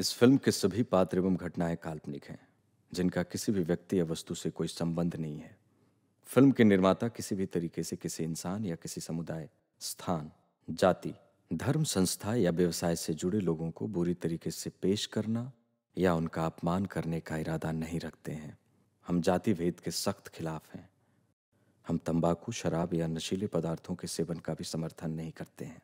इस फिल्म के सभी पात्र एवं घटनाएं काल्पनिक हैं, जिनका किसी भी व्यक्ति या वस्तु से कोई संबंध नहीं है। फिल्म के निर्माता किसी भी तरीके से किसी इंसान या किसी समुदाय, स्थान, जाति, धर्म, संस्था या व्यवसाय से जुड़े लोगों को बुरी तरीके से पेश करना या उनका अपमान करने का इरादा नहीं रखते हैं। हम जाति भेद के सख्त खिलाफ हैं। हम तंबाकू, शराब या नशीले पदार्थों के सेवन का भी समर्थन नहीं करते हैं।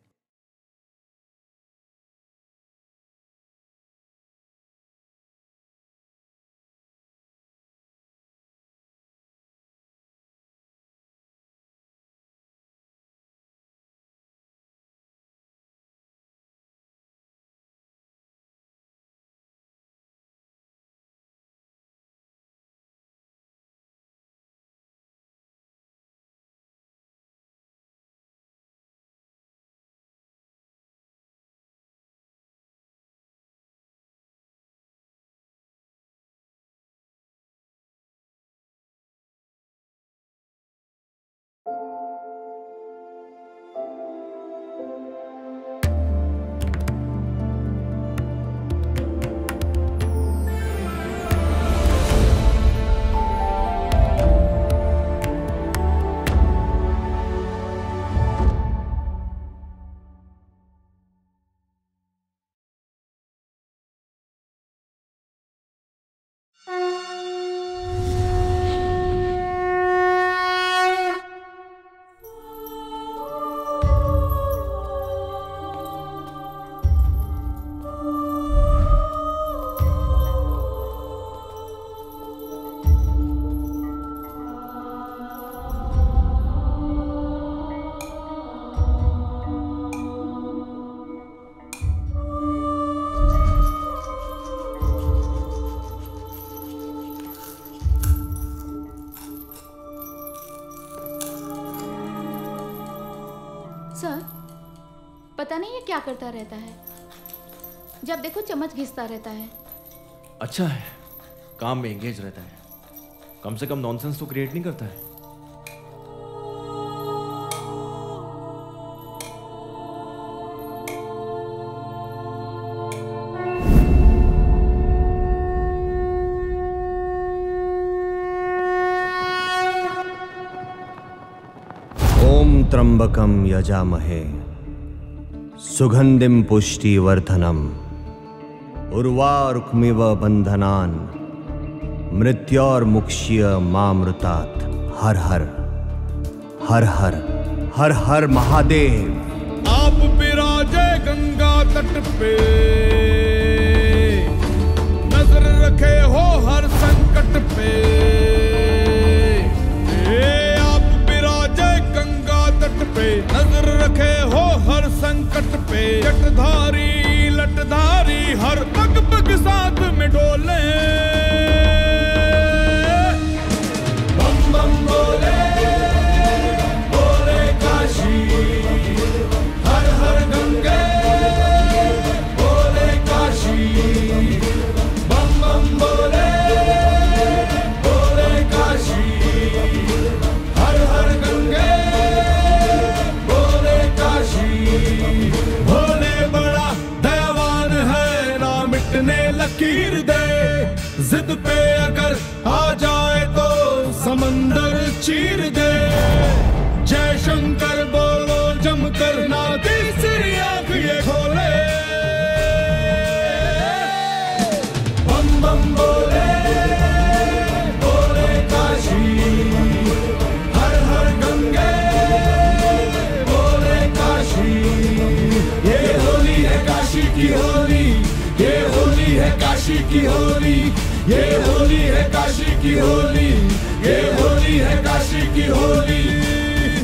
क्या करता रहता है, जब देखो चम्मच घिसता रहता है। अच्छा है, काम में एंगेज रहता है, कम से कम नॉनसेंस तो क्रिएट नहीं करता है। ओम त्र्यंबकम यजामहे सुगंधिम पुष्टिवर्धनम उर्वारुकमिव बंधनान मृत्योर्मुक्ष्य मामृतात्। हर हर हर हर हर हर महादेव। आप विराजे गंगा तट पे, नजर रखे हो हर संकट पे। नजर रखे हो हर संकट पे, जटधारी लटधारी हर पग पग साथ में डोले। बम बम बोले बोले काशी, हर हर गंगे बोले काशी। बम बम बोले बोले काशी, हर हर गंगे भोले। बड़ा दयावान है ना मिटने लकीर दे, जिद पे अगर आ जाए तो समंदर चीर दे। जय शंकर बोलो जमकर, ना तीसरी आंख ये खोले। बम बम बोले बोले काशी, की होली ये होली है काशी की होली। ये होली है काशी की होली, ये होली है काशी की होली।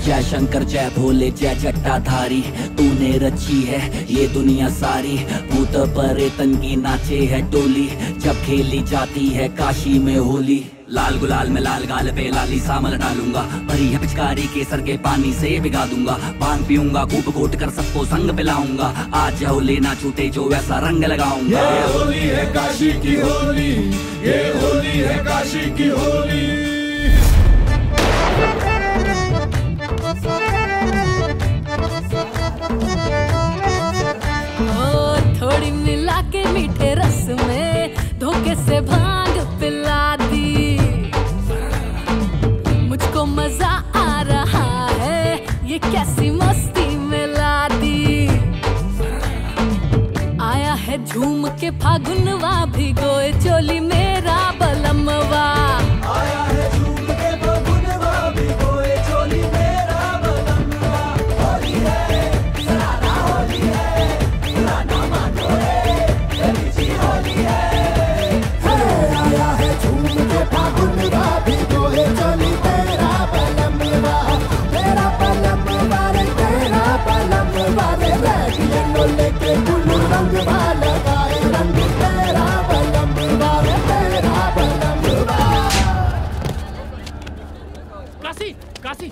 जय शंकर जय भोले जय जटाधारी, तूने रची है ये दुनिया सारी। भूत परेतन की नाचे है टोली, जब खेली जाती है काशी में होली। लाल गुलाल में लाल गाल पे लाली सामल डालूंगा, भरी है पिचकारी केसर के पानी से बिगा दूंगा। भांग पीऊंगा खूब घोट कर, सबको संग पिलाऊंगा। आज होली ना छूटे जो वैसा रंग लगाऊंगा। ये होली है काशी की होली, ये होली है काशी की होली। ओ थोड़ी मिला के मीठे रस धोखे से भांग पिला दी, मुझको मजा आ रहा है ये कैसी मस्ती मिला दी। आया है झूम के फागुनवा भिगोए चोली मेरा बलमवा, आया है झूम के फागुनवा भिगोए चोली मेरा बलमवा। होली है राधा, होली है राधा माधो है तेरी जी होली है। आया है झूम के फागुनवा भिगोए चोली मेरा बलमवा, तेरा बलमवा रे तेरा बलमवा रे। लड़कियां नो लेके गुलू रंग वाला गाए रंग तेरा बलमवा रे तेरा बलमवा। काशी, काशी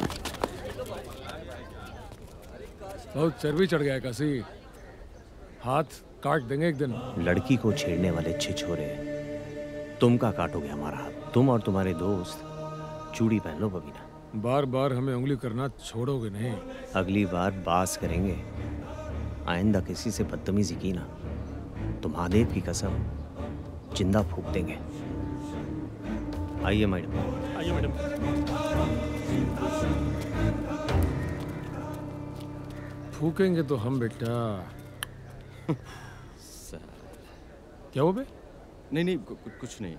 बहुत चर्बी चढ़ गया है काशी, हाथ काट देंगे एक दिन। लड़की को छेड़ने वाले छिछोरे, तुम का काटोगे हमारा हाथ? तुम और तुम्हारे दोस्त चूड़ी पहन लो बबीना। बार बार हमें उंगली करना छोड़ोगे नहीं। अगली बार बास करेंगे, आइंदा किसी से बदतमीजी की ना तो महादेव की कसम जिंदा फूंक देंगे। आइए मैडम, आइए मैडम। फूकेंगे तो हम बेटा। क्या हुआ बे? नहीं नहीं कुछ नहीं।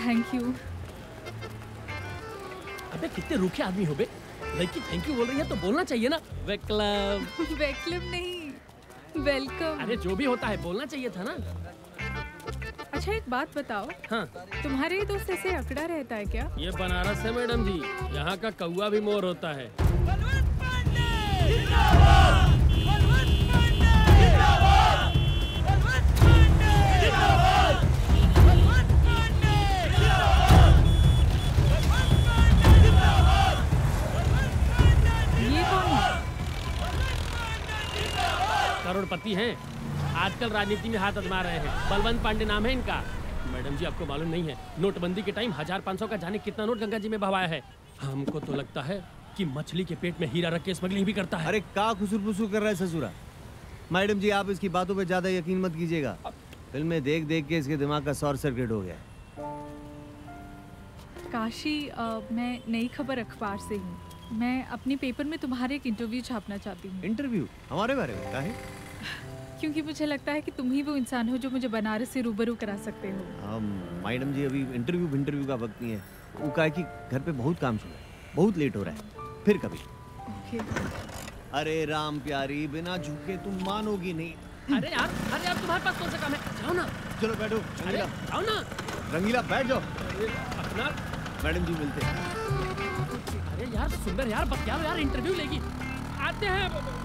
Thank you. अबे कितने रूखे आदमी हो बे, लड़की थैंक यू बोल रही है तो बोलना चाहिए ना। वेलकम। वेलकम नहीं, वेलकम। अरे जो भी होता है बोलना चाहिए था ना। अच्छा एक बात बताओ। हाँ। तुम्हारे ही दोस्त ऐसे अकड़ा रहता है क्या? ये बनारस है मैडम जी, यहाँ का कौआ भी मोर होता है। बलवंत पांडे जिंदाबाद, बलवंत पांडे जिंदाबाद, बलवंत पांडे जिंदाबाद। करोड़पति हैं, आजकल राजनीति में हाथ आजमा रहे हैं। बलवंत पांडे नाम है इनका। मैडम जी आपको मालूम नहीं है, नोटबंदी के टाइम 1500 का जाने कितना नोट गंगा जी में बहवाया है। हमको तो लगता है कि मछली के पेट में हीरा रख के स्मगलिंग भी करता है। अरे का खुसुर-फुसुर कर रहा है ससुरा। मैडम जी आप इसकी बातों पर ज्यादा यकीन मत कीजिएगा, फिल्में देख देख के इसके दिमाग का शॉर्ट सर्किट हो गया। काशी मैं नई खबर अखबार से हूँ, मैं अपने पेपर में तुम्हारे एक इंटरव्यू छापना चाहती हूँ। इंटरव्यू हमारे बारे में क्या है? क्योंकि मुझे लगता है कि तुम ही वो इंसान हो जो मुझे बनारस से रूबरू करा सकते हो। मैडम जी अभी इंटरव्यू का वक्त नहीं है, वो कहा कि घर पे बहुत काम चल रहा है, बहुत लेट हो रहा है, फिर कभी। अरे राम प्यारी बिना झुके तुम मानोगी नहीं। अरे यार तुम्हारे पास कौन सा काम है, जाओ ना। चलो बैठो रंगीला, आओ ना रंगीला बैठ जाओ। मैडम जी मिलते हैं। यार सुंदर यार बतियाओ यार, इंटरव्यू लेगी। आते हैं।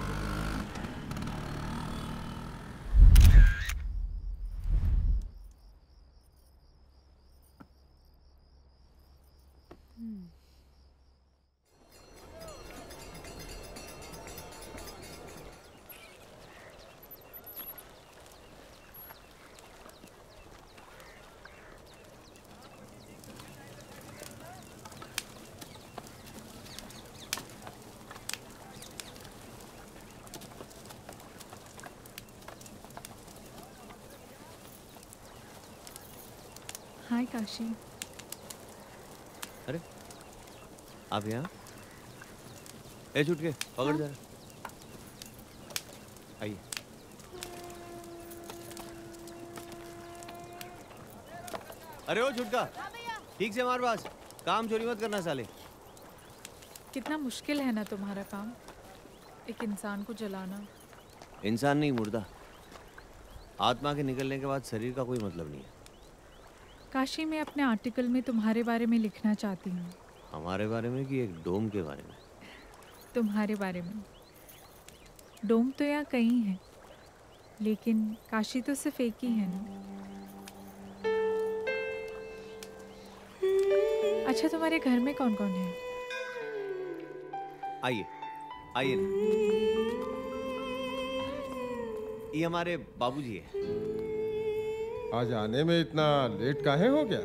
हाय काशी। अरे आप यहाँ? ए चुटके पकड़ जा। आइए। अरे ओ चुटका ठीक से हमारे पास, काम चोरी मत करना साले। कितना मुश्किल है ना तुम्हारा काम, एक इंसान को जलाना। इंसान नहीं मुर्दा, आत्मा के निकलने के बाद शरीर का कोई मतलब नहीं है। काशी मैं अपने आर्टिकल में तुम्हारे बारे में लिखना चाहती हूँ। हमारे बारे में कि एक डोम के बारे में? तुम्हारे बारे में। डोम तो यहाँ कहीं है, लेकिन काशी तो सिर्फ एक ही है ना। अच्छा तुम्हारे घर में कौन कौन है? आइए आइए ना। ये हमारे बाबूजी है। आज आने में इतना लेट काहे हो गया?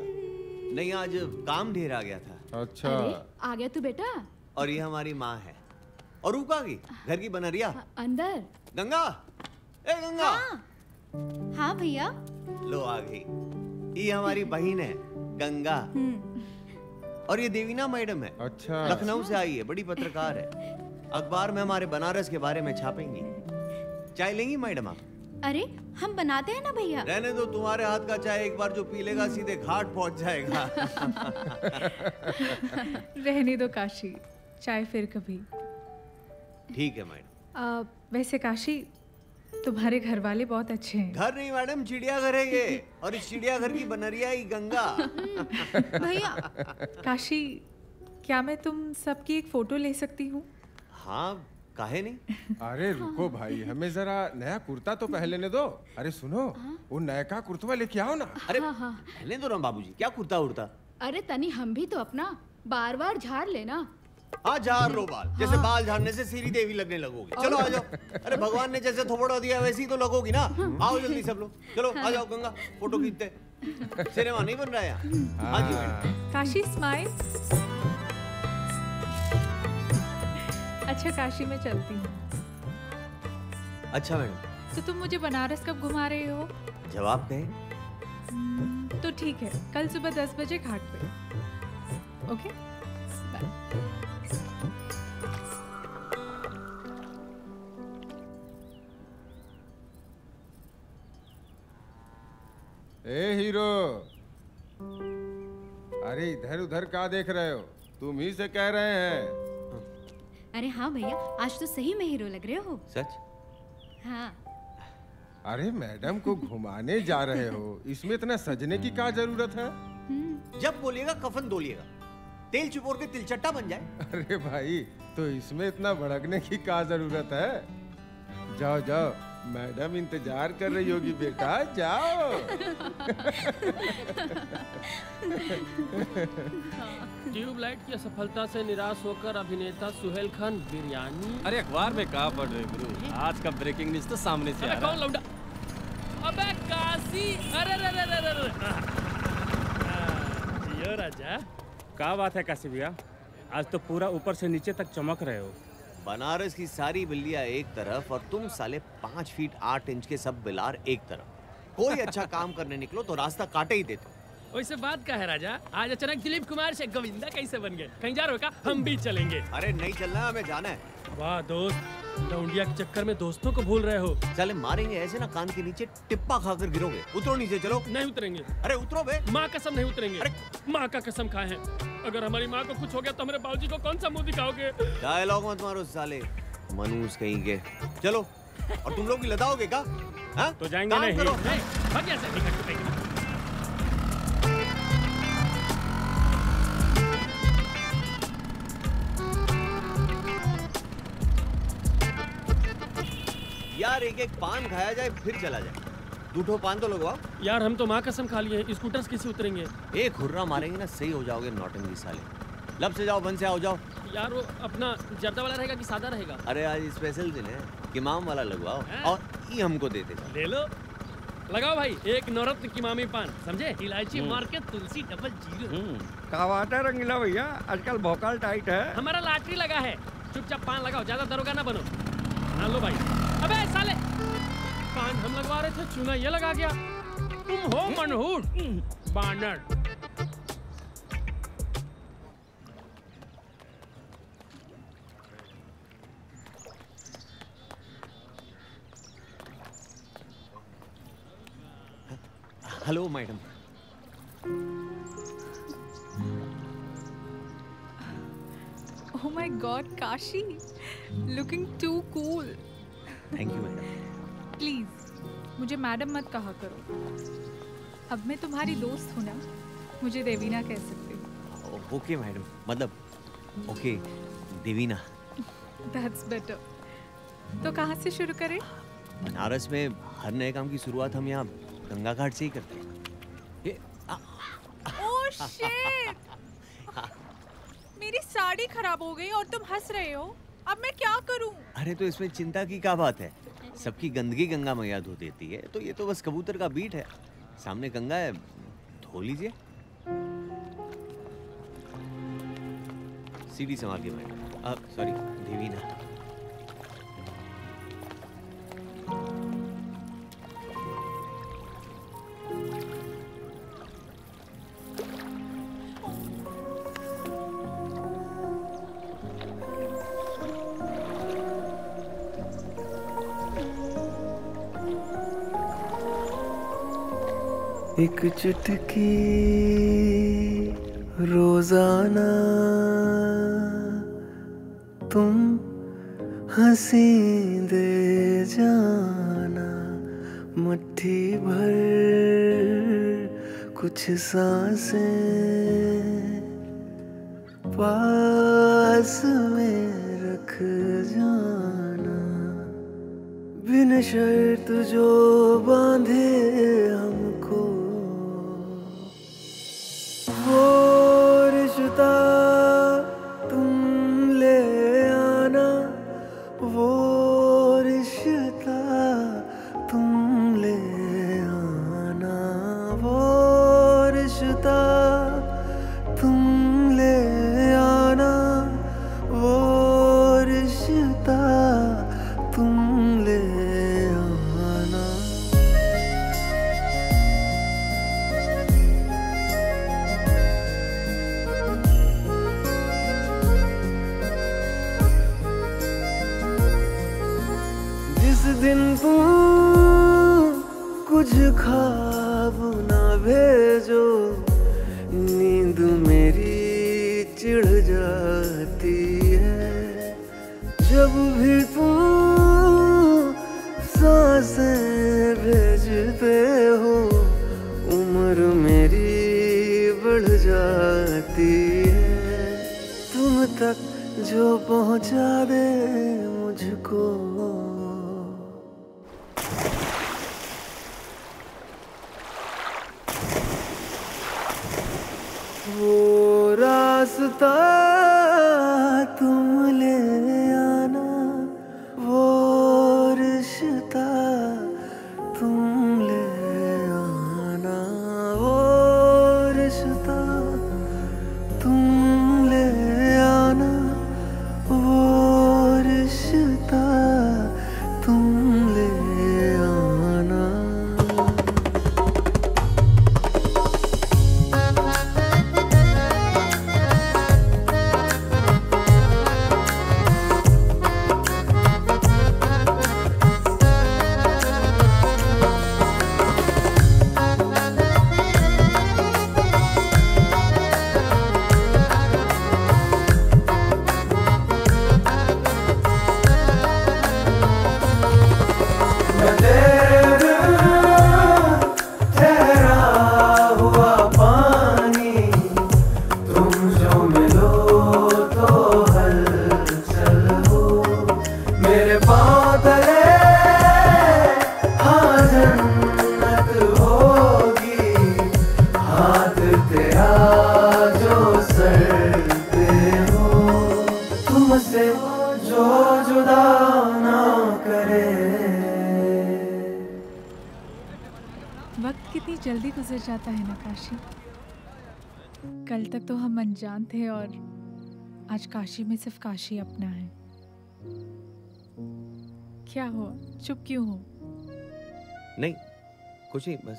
नहीं आज काम ढेर आ गया था। अच्छा आ गया तू बेटा। और ये हमारी माँ है, और ऊका की घर की बनरिया अंदर। गंगा ए गंगा। हाँ। हाँ भैया। लो आ गई। ये हमारी बहन है गंगा और ये देवीना मैडम है। अच्छा। लखनऊ से आई है, बड़ी पत्रकार है। अखबार में हमारे बनारस के बारे में छापेंगी। चाय लेंगी मैडम आप? अरे हम बनाते हैं ना भैया। रहने दो, तुम्हारे हाथ का चाय एक बार जो पी लेगा सीधे घाट पहुंच जाएगा। रहने दो काशी, चाय फिर कभी। ठीक है मैडम। वैसे काशी तुम्हारे घर वाले बहुत अच्छे हैं। घर नहीं मैडम, चिड़ियाघर है ये, और इस चिड़ियाघर की बनरिया ही गंगा। भैया काशी, क्या मैं तुम सबकी एक फोटो ले सकती हूँ? हाँ काहे नहीं। अरे रुको भाई, हमें जरा नया कुर्ता तो पहनने दो। अरे सुनो, वो नया कुर्ता लेके आओ ना। अरे पहनने दो ना बाबूजी, क्या कुर्ता उड़ता। अरे तनी, हम भी तो अपना बार बार झाड़ लेना। हाँ झाड़ लो बाल, जैसे बाल झाड़ने से सीरी देवी लगने लगोगे। चलो आ जाओ। अरे भगवान ने जैसे थोबड़ा दिया वैसी तो लगोगी ना। आओ जल्दी सब लोग, चलो आ जाओ गंगा, फोटो खींचते। सिनेमा नहीं बन रहा यहाँ। काशी स्माइल। अच्छा काशी में चलती हूँ। अच्छा मैडम। तो तुम मुझे बनारस कब घुमा रहे हो? जवाब कहे तो ठीक है, कल सुबह 10 बजे घाट पे। Okay bye. ए हीरो, अरे इधर उधर क्या देख रहे हो? तुम ही से कह रहे हैं। अरे हाँ भैया, आज तो सही में हीरो लग रहे हो। सच? हाँ। अरे मैडम को घुमाने जा रहे हो, इसमें इतना सजने की क्या जरूरत है? जब बोलिएगा कफन दोलिएगा, तेल चिपोर के तिलचट्टा बन जाए। अरे भाई, तो इसमें इतना भड़कने की क्या जरूरत है? जाओ जाओ, मैडम इंतजार कर रही होगी बेटा, जाओ। ट्यूबलाइट की असफलता से निराश होकर अभिनेता सुहेल खान बिरयानी। अरे अखबार में कहा पढ़ रहे गुरु, आज का ब्रेकिंग न्यूज़ तो सामने से आ रहा है। अबे काशी, अरे अरे अरे अरे यो राजा, क्या बात है काशी भैया, आज तो पूरा ऊपर से नीचे तक चमक रहे हो। बनारस की सारी बिल्लियाँ एक तरफ और तुम साले 5 फीट 8 इंच के सब बिलार एक तरफ। कोई अच्छा काम करने निकलो तो रास्ता काटे ही देते। वैसे बात का है राजा, आज अचानक दिलीप कुमार से गोविंदा कैसे बन गए? कहीं जा रहे हो क्या? हम भी चलेंगे। अरे नहीं चलना, हमें जाना है। वाह दोस्त, लौंडिया के चक्कर में दोस्तों को भूल रहे हो। साले मारेंगे ऐसे ना, कान के नीचे टिप्पा खाकर गिरोगे। उतरो नीचे, चलो। नहीं उतरेंगे। अरे उतरो बे। माँ कसम नहीं उतरेंगे। अरे माँ का कसम खाए हैं, अगर हमारी माँ को कुछ हो गया तो हमारे बाबूजी को कौन सा मुँह दिखाओगे? डायलॉग मत मारो साले, मनूस कहीं के। चलो, और तुम लोग भी लदाओगे क्या? तो जाएंगे नहीं। यार एक एक पान खाया जाए फिर चला जाए। दूठो पान तो लगवाओ। यार हम तो माँ कसम खा लिए, स्कूटर से कैसे उतरेंगे? एक हुर्रा मारेंगे ना, सही हो जाओगे नौटंकी साले। लब से जाओ, बन से आओ, जाओ। यार वो अपना जर्दा वाला रहेगा कि सादा रहेगा? अरे आज स्पेशल दिन है, किमाम वाला लगवाओ है? और ये हमको दे दे। ले लो, लगाओ भाई, एक नौरत्न किमामी पान, समझे? इलायची मार के तुलसी डबल जीरो। क्या बात है रंगीला भैया, आजकल भोकाल टाइट है। हमारा लाटरी लगा है, चुपचाप पान लगाओ, ज्यादा दरोगा ना बनो। हाँ लो भाई। अबे साले, पान हम लगवा रहे थे, चूना ये लगा गया। तुम हो मनहूर बानर। Hello madam. Oh my God Kashi, looking too cool. Thank you madam. Please मुझे मैडम मत कहा करो, अब मैं तुम्हारी दोस्त हूँ ना, मुझे देवीना कह सकते हो। ओके मैडम, मतलब ओके देवीना। That's better. तो कहाँ से शुरू करें? बनारस में हर नए काम की शुरुआत हम यहाँ गंगा घाट से ही करते हैं। ओह शिट, मेरी साड़ी खराब हो गई और तुम हंस रहे हो, अब मैं क्या करूं? अरे तो इसमें चिंता की क्या बात है, सबकी गंदगी गंगा मैया धो देती है, तो ये तो बस कबूतर का बीट है। सामने गंगा है, धो लीजिए। सीढ़ी संभाल के मैडम। अब सॉरी देवीना। एक चुटकी रोजाना तुम हंसी दे जाना, मुट्ठी भर कुछ सांसें पास में रख जाना, बिन शर्त जो बांधे हमको वो रिश्ता तुम ले आना, वो रिश्ता तुम ले आना, वो रिश्ता तुम ले आना, वो रिश्ता तुम ले आना। जिस दिन तुम कुछ ख्वाब ना भेजो, नींद मेरी चिढ़ जाती है, जब भी तुम सांसें भेजते हो उम्र मेरी बढ़ जाती है, तुम तक जो पहुंचा दे मुझको। वो रास्ता तुम ले आना, वो रिश्ता तुम ले आना, वो रिश्ता तुम ले आना, वो रिश्ता तुम ले आना। वक्त कितनी जल्दी गुजर जाता है ना काशी। कल तक तो हम अनजान थे और आज काशी में सिर्फ काशी अपना है। क्या हो, चुप क्यों हो? नहीं कुछ नहीं, बस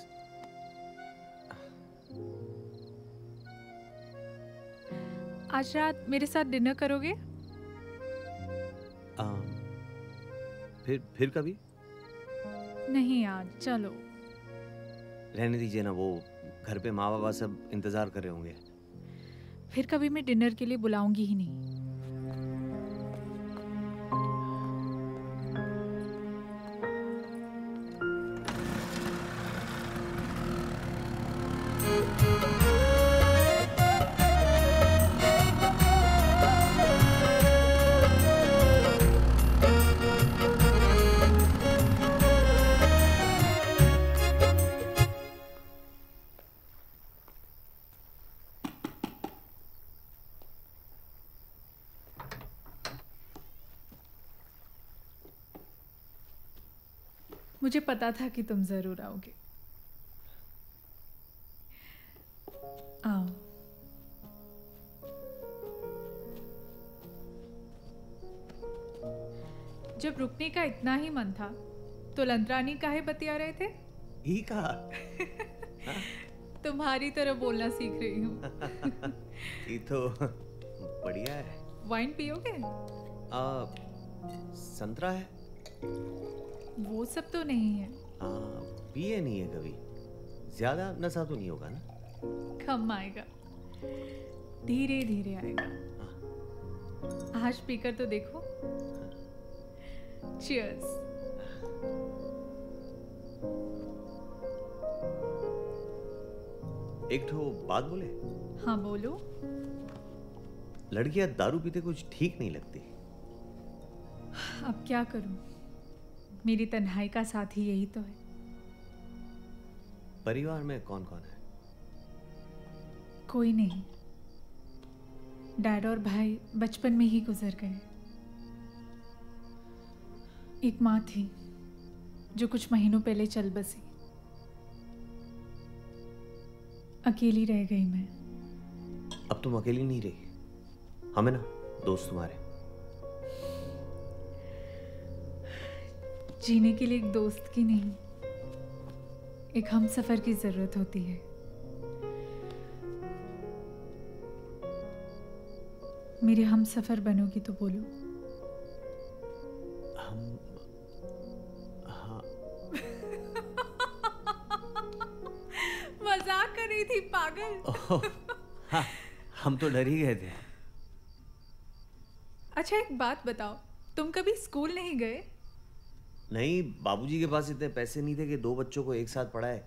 आज रात मेरे साथ डिनर करोगे? फिर कभी? नहीं यार, चलो रहने दीजिए ना, वो घर पे माँ बाबा सब इंतजार कर रहे होंगे। फिर कभी मैं डिनर के लिए बुलाऊंगी ही नहीं। मुझे पता था कि तुम जरूर आओगे। आओ। जब रुकने का इतना ही मन था तो लंतरानी काहे बतिया रहे थे? ही कहा। तुम्हारी तरह बोलना सीख रही हूँ। ये तो बढ़िया है। वाइन पियोगे? संतरा है? वो सब तो नहीं है। पिए नहीं है कभी। ज्यादा नशा तो नहीं होगा ना? कम आएगा, धीरे धीरे आएगा। हाँ। आज पीकर तो देखो। हाँ। चीयर्स। एक तो बात बोले? हाँ बोलो। लड़कियां दारू पीते कुछ ठीक नहीं लगती। अब क्या करूं, मेरी तन्हाई का साथ ही यही तो है। परिवार में कौन कौन है? कोई नहीं, डैड और भाई बचपन में ही गुजर गए। एक माँ थी जो कुछ महीनों पहले चल बसी। अकेली रह गई मैं। अब तुम अकेली नहीं रही, हमें ना दोस्त तुम्हारे। जीने के लिए एक दोस्त की नहीं, एक हम सफर की जरूरत होती है। मेरे हम सफर बनोगी तो बोलो। हम हाँ। मजाक कर रही थी पागल। हाँ, हम तो डर ही गए थे। अच्छा एक बात बताओ, तुम कभी स्कूल नहीं गए? नहीं, बाबूजी के पास इतने पैसे नहीं थे कि दो बच्चों को एक साथ पढ़ाए।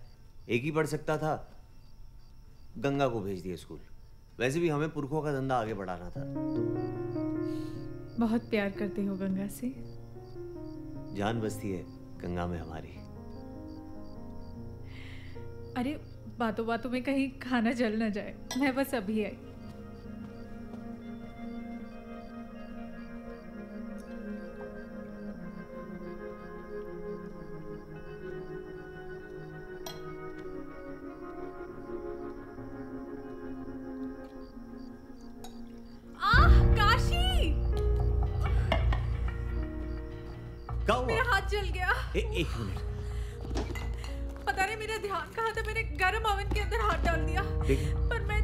एक ही पढ़ सकता था, गंगा को भेज दिया स्कूल। वैसे भी हमें पुरखों का धंधा आगे बढ़ाना था। बहुत प्यार करते हो गंगा से। जान बसती है गंगा में हमारी। अरे बातों बातों में कहीं खाना जल ना जाए, मैं बस अभी आई। एक मिनट, पता नहीं मेरा ध्यान कहाँ था, मैंने गरम ओवन के अंदर हाथ डाल दिया। पर मैं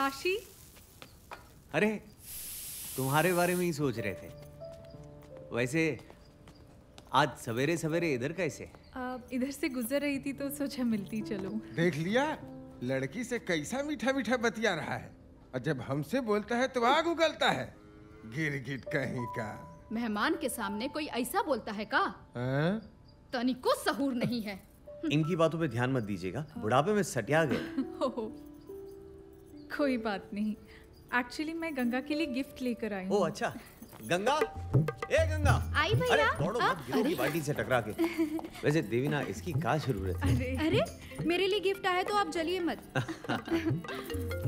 काशी। अरे तुम्हारे बारे में ही सोच रहे थे। वैसे आज सवेरे सवेरे इधर कैसे? इधर से गुजर रही थी तो सोचा मिलती चलो। देख लिया, लड़की से कैसा मीठा मीठा बतिया रहा है, और जब हमसे बोलता है तो आग उगलता है। गिरगिट कहीं का। मेहमान के सामने कोई ऐसा बोलता है का? तनिको सहूर नहीं है। इनकी बातों पे ध्यान मत दीजिएगा, बुढ़ापे में सटिया गए। कोई बात नहीं, एक्चुअली मैं गंगा के लिए गिफ्ट लेकर आई हूँ। ओह अच्छा, गंगा ए गंगा आई भैया, दौड़ो मत गिरोगी बाल्टी से टकरा के। वैसे देवीना इसकी क्या जरूरत है? अरे मेरे लिए गिफ्ट आया तो आप जलिए मत।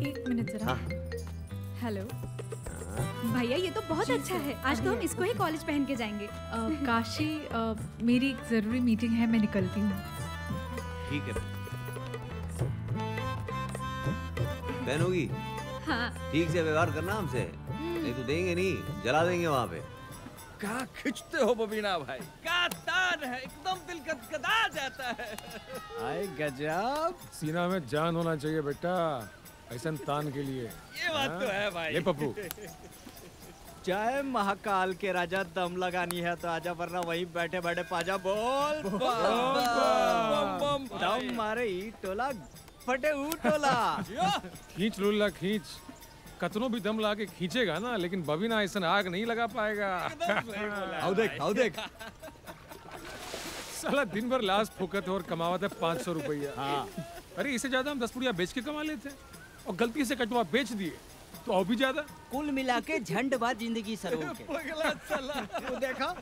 एक मिनट जरा। हेलो भैया, ये तो बहुत अच्छा है। आज तो हम इसको ही कॉलेज पहन के जाएंगे। काशी मेरी एक जरूरी मीटिंग है, मैं निकलती हूँ। ठीक है पहनोगी? हाँ। ठीक से व्यवहार करना हमसे, नहीं तो देंगे नहीं, जला देंगे वहाँ पे। कहाँ खिंचते हो बबीना भाई, क्या तान है, एकदम दिल गदगदा जाता है। आए गजब, सीना में जान होना चाहिए बेटा ऐसा तान के लिए। ये बात तो है भाई। ये पप्पू चाहे महाकाल के राजा दम लगानी है तो आजा, वरना वहीं बैठे बैठे पाजा। बोल बम बम दम मारे ई टोला फटे ऊ टोला। खींच लुल्ला खींच, कतनों भी दम लाके खींचेगा ना, लेकिन बबीना ऐसा आग नहीं लगा पाएगा। आओ देख साला दिन भर लाश फूकत है और कमावत है 500 रुपया। हाँ। अरे इससे ज्यादा हम 10 पुड़िया बेच के कमा लेते हैं, और गलती से कटवा बेच दिए तो और भी ज्यादा। कुल मिला के झंडबाज जिंदगी सरों के। वो देखा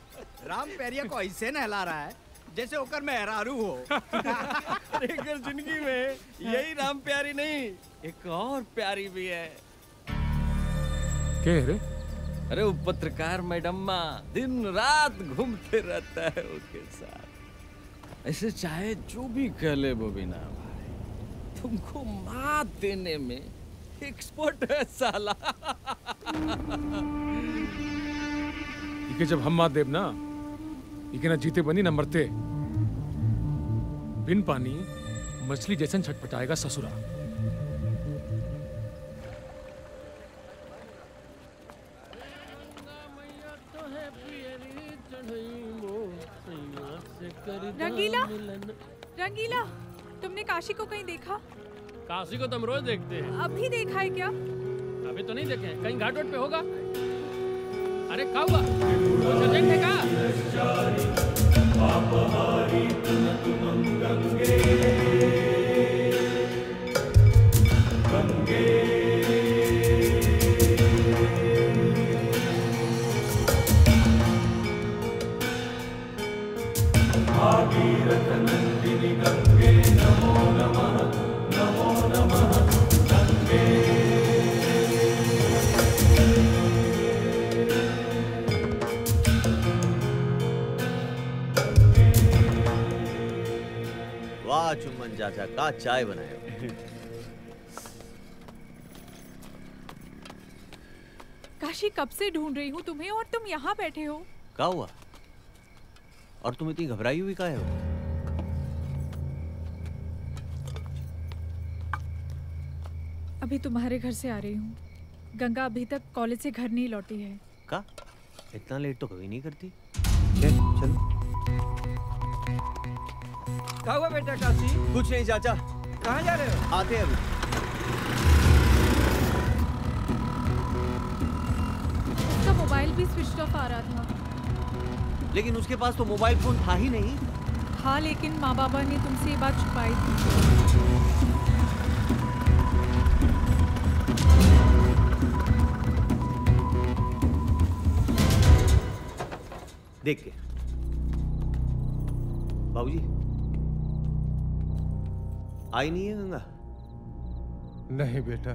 राम पैरिया को ऐसे नहला रहा है जैसे होकर मैं हरारू हो। अगर जिंदगी में यही राम प्यारी नहीं, एक और प्यारी भी है। क्या रे? अरे वो पत्रकार मैडम्मा दिन रात घूमते रहता है उसके साथ। ऐसे चाहे जो भी कह ले बबीना भाई, तुमको मात देने में एक्सपर्ट है साला। कि जब हम मात देव ना, ना जीते बनी ना मरते। बिन पानी मछली जैसन छटपटाएगा ससुरा। रंगीला, रंगीला, तुमने काशी को कहीं देखा? काशी को तो हम रोज देखते हैं। अभी देखा है क्या? अभी तो नहीं देखे, कहीं घाट वोट पे होगा। अरे क्या हुआ? वो सजेंट है क्या? चुमन चाचा का चाय बनाए। काशी कब से ढूंढ रही हूँ तुम्हें, और तुम यहाँ बैठे हो। क्या हुआ? और तुम इतनी घबराई हुई काहे हो? अभी तुम्हारे घर से आ रही हूँ। गंगा अभी तक कॉलेज से घर नहीं लौटी है। का? इतना लेट तो कभी नहीं करती। चलो। क्या हुआ बेटा काशी? कुछ नहीं चाचा। कहाँ जा रहे हो? आते हैं अभी। उसका मोबाइल भी स्विच ऑफ आ रहा था। लेकिन उसके पास तो मोबाइल फोन था ही नहीं। हाँ, लेकिन माँ बाबा ने तुमसे ये बात छुपाई थी। देख के बाबूजी आई नहीं है गंगा? नहीं बेटा,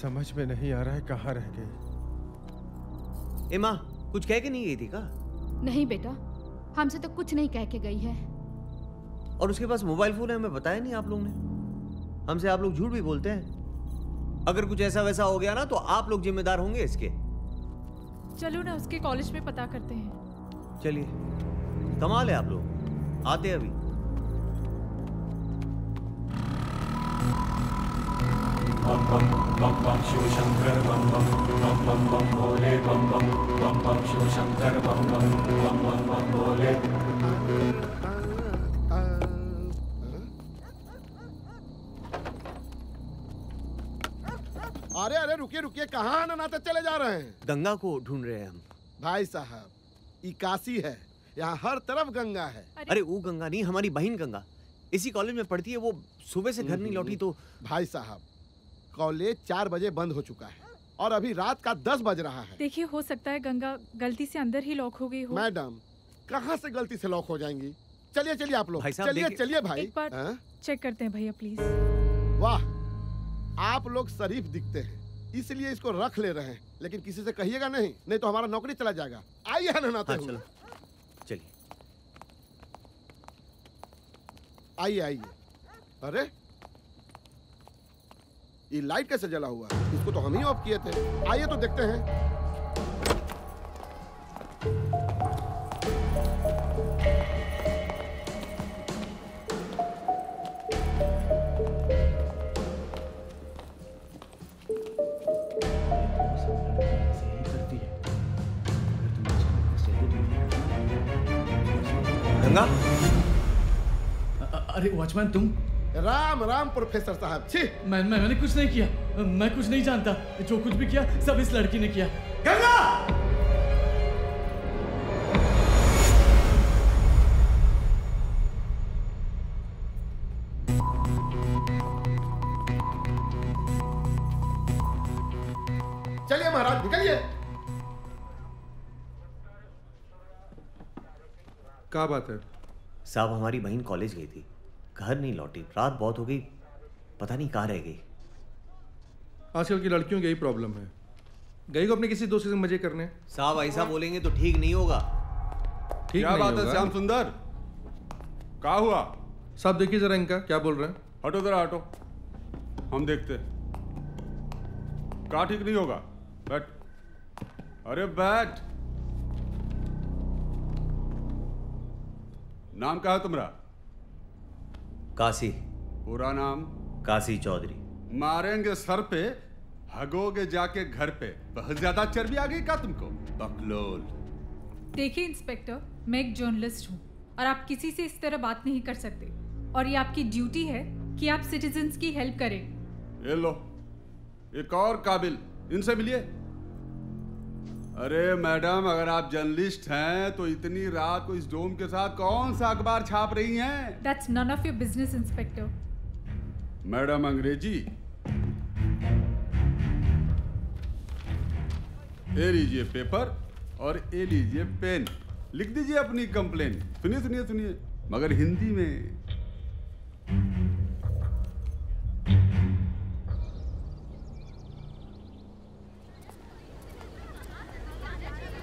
समझ में नहीं आ रहा है कहाँ रह गई। ए माँ, कुछ कह के नहीं गई थी का? नहीं बेटा, हमसे तो कुछ नहीं कह के गई है। और उसके पास मोबाइल फोन है, हमें बताया नहीं आप लोग ने। हमसे आप लोग झूठ भी बोलते हैं। अगर कुछ ऐसा वैसा हो गया ना तो आप लोग जिम्मेदार होंगे इसके। चलो ना उसके कॉलेज में पता करते हैं। चलिए, कमाल है आप लोग। आते हैं अभी। बम बम बम बम शिव शंकर बम बम बम बम बम भोले बम बम बम बम शिव शंकर बम बम बम बम बम भोले। अरे अरे रुकिए रुकिए, कहाँ ननाते चले जा रहे हैं? गंगा को ढूंढ रहे हैं हम। भाई साहब, ये काशी है, यहाँ हर तरफ गंगा है। अरे वो गंगा नहीं, हमारी बहन गंगा इसी कॉलेज में पढ़ती है। वो सुबह से घर नहीं लौटी तो। भाई साहब, कॉलेज 4 बजे बंद हो चुका है। और अभी रात का 10 बज रहा है। देखिए, हो सकता है गंगा गलती से अंदर ही लॉक हो गई हो। मैडम, कहाँ से गलती से लॉक हो जाएंगी? चलिए चलिए आप लोग, चलिए भाई, एक बार चेक करते हैं भैया प्लीज। वाह, आप लोग शरीफ दिखते हैं इसलिए इसको रख ले रहे हैं, लेकिन किसी से कहिएगा नहीं, नहीं तो हमारा नौकरी चला जाएगा। आइए हनहनाते हुए। चलिए आइए आइए। अरे ये लाइट कैसे जला हुआ है? इसको तो हम ही ऑफ किए थे। आइए तो देखते हैं। गंगा? अरे वॉचमैन तुम? राम राम प्रोफेसर साहब। छी, मैंने कुछ नहीं किया, मैं कुछ नहीं जानता, जो कुछ भी किया सब इस लड़की ने किया। गंगा! चलिए महाराज, निकलिए। क्या बात है साहब? हमारी बहन कॉलेज गई थी, घर नहीं लौटी, रात बहुत हो गई, पता नहीं कहाँ रह गई। आजकल की लड़कियों की यही प्रॉब्लम है, गई को अपने किसी दोस्त से मजे करने। साहब ऐसा बोलेंगे तो ठीक नहीं होगा। ठीक क्या नहीं बात है श्याम सुंदर, क्या हुआ? साहब देखिए जरा इनका क्या बोल रहे हैं। हटो जरा हटो, हम देखते कहाँ ठीक नहीं होगा। बैठ, अरे बैठ। नाम क्या है तुम्हारा? काशी। पूरा नाम? काशी चौधरी। मारेंगे सर पे, हगोगे जाके घर पे। बहुत ज्यादा चर्बी आ गई क्या तुमको? बकलोल। देखिए इंस्पेक्टर, मैं एक जर्नलिस्ट हूँ और आप किसी से इस तरह बात नहीं कर सकते, और ये आपकी ड्यूटी है कि आप सिटीजन्स की हेल्प करें। ये लो एक और काबिल, इनसे मिलिए। अरे मैडम, अगर आप जर्नलिस्ट हैं तो इतनी रात को इस डोम के साथ कौन सा अखबार छाप रही हैं? That's none of your business, inspector. Madam अंग्रेजी, ये लीजिए पेपर और ये लीजिए पेन, लिख दीजिए अपनी कंप्लेन। सुनिए सुनिए सुनिए, मगर हिंदी में।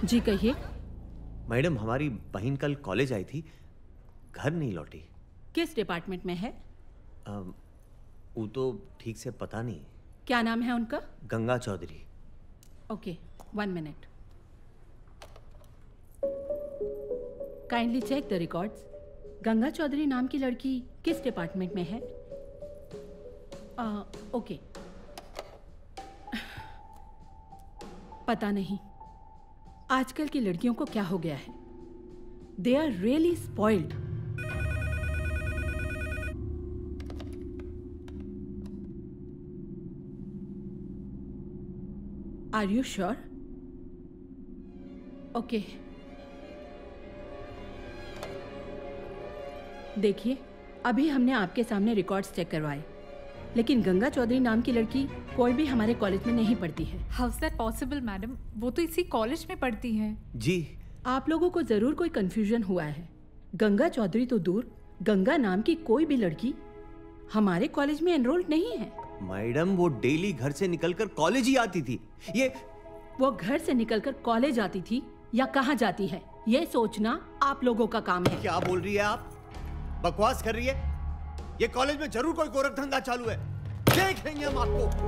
जी कहिए। मैडम, हमारी बहन कल कॉलेज आई थी, घर नहीं लौटी। किस डिपार्टमेंट में है? वो तो ठीक से पता नहीं। क्या नाम है उनका? Ganga Chaudhary. Okay, 1 minute. Kindly check the records. Ganga Chaudhary नाम की लड़की किस डिपार्टमेंट में है? ओके, पता नहीं। आजकल की लड़कियों को क्या हो गया है, they are really spoiled. Are you sure? Okay, देखिए अभी हमने आपके सामने रिकॉर्ड्स चेक करवाए, लेकिन गंगा चौधरी नाम की लड़की कोई भी हमारे कॉलेज में नहीं पढ़ती है। How is that possible, madam? वो तो इसी कॉलेज में पढ़ती है। जी। आप लोगों को जरूर कोई कंफ्यूजन हुआ है। गंगा चौधरी तो दूर, गंगा नाम की कोई भी लड़की हमारे कॉलेज में एनरोल्ड नहीं है। मैडम, वो डेली घर से निकलकर कॉलेज ही आती थी। ये वो घर से निकलकर कॉलेज आती थी या कहाँ जाती है, ये सोचना आप लोगों का काम है। क्या बोल रही है आप? बकवास कर रही है। ये कॉलेज में जरूर कोई गोरख धंधा चालू है, देखेंगे हम आपको।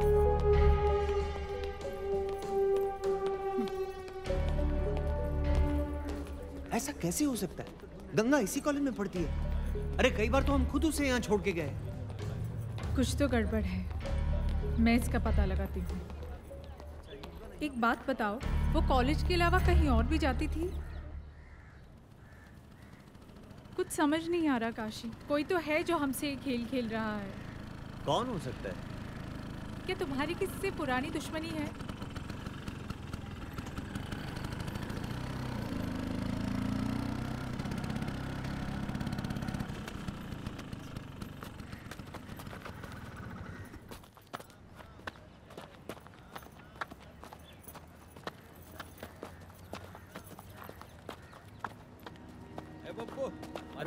ऐसा कैसे हो सकता है? गंगा इसी कॉलेज में पढ़ती है। अरे कई बार तो हम खुद उसे यहाँ छोड़ के गए। कुछ तो गड़बड़ है, मैं इसका पता लगाती हूँ। एक बात बताओ, वो कॉलेज के अलावा कहीं और भी जाती थी? कुछ समझ नहीं आ रहा काशी, कोई तो है जो हमसे खेल खेल रहा है। कौन हो सकता है? क्या तुम्हारी किसी से पुरानी दुश्मनी है?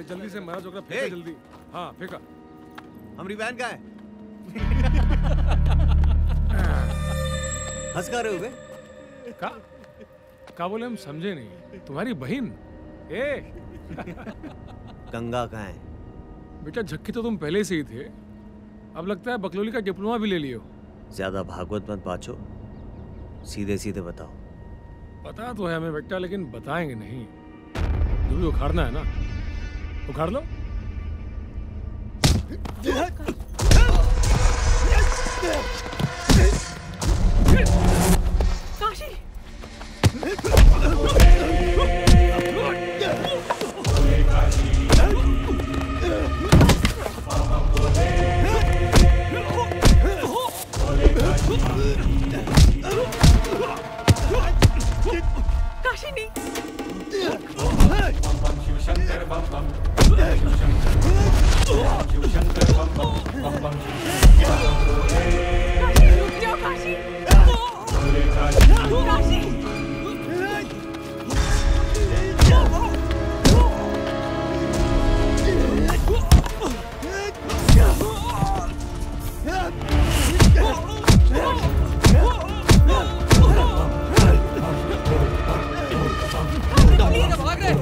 अरे जल्दी से महाराज होकर फेंका जल्दी। हाँ फेंका। हम रिवान का है। हंस का रहे हो बे? का बोले हम समझे नहीं। तुम्हारी बहन ए गंगा का है। बेटा झक्की तो तुम पहले से ही थे, अब लगता है बकलोली का डिप्लोमा भी ले लियो। ज्यादा भागवत मत बाँचो, सीधे सीधे बताओ। पता तो है हमें बेटा, लेकिन बताएंगे नहीं। तुम्हें उखाड़ना है ना, उखाड़ लो। काशी नहीं। शिवशंकर बम बम, शिवशंकर बम बम, बम बम शिवशंकर। काशी भोले, काशी भाग रहे।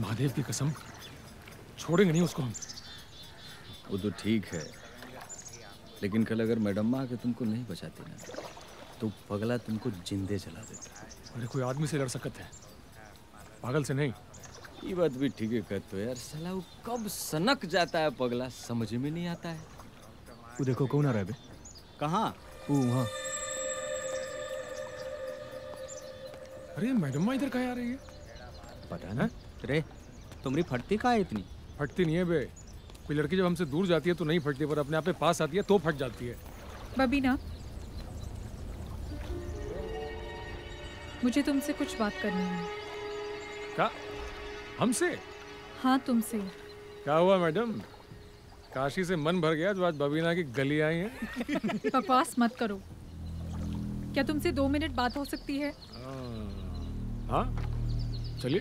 महादेव की कसम, छोड़ेंगे नहीं उसको हम। वो तो ठीक है, लेकिन कल अगर मैडम आके तुमको नहीं बचाती ना, तो पगला तुमको जिंदे जला देता है। अरे कोई आदमी से लड़ सकत है, पागल से नहीं। ये बात भी ठीक है कहते हो यार, साला वो कब सनक जाता है पगला, समझ में नहीं आता है। वो देखो कौन आ रहा है बे। कहाँ? वो वहाँ। अरे मैडम इधर कहाँ आ रही है? पता ना रे, तुम्हारी फटती कहाँ है इतनी? फटती नहीं है बे, कोई लड़की जब हमसे दूर जाती है तो नहीं फटती, पर अपने आप पे पास आती है तो फट जाती है। बबीना, मुझे तुमसे कुछ बात करनी है। क्या? हमसे? हाँ तुमसे। क्या हुआ मैडम? काशी से मन भर गया जो आज बबीना की गली आई है? बकवास मत करो, क्या तुमसे 2 मिनट बात हो सकती है? हाँ चलिए।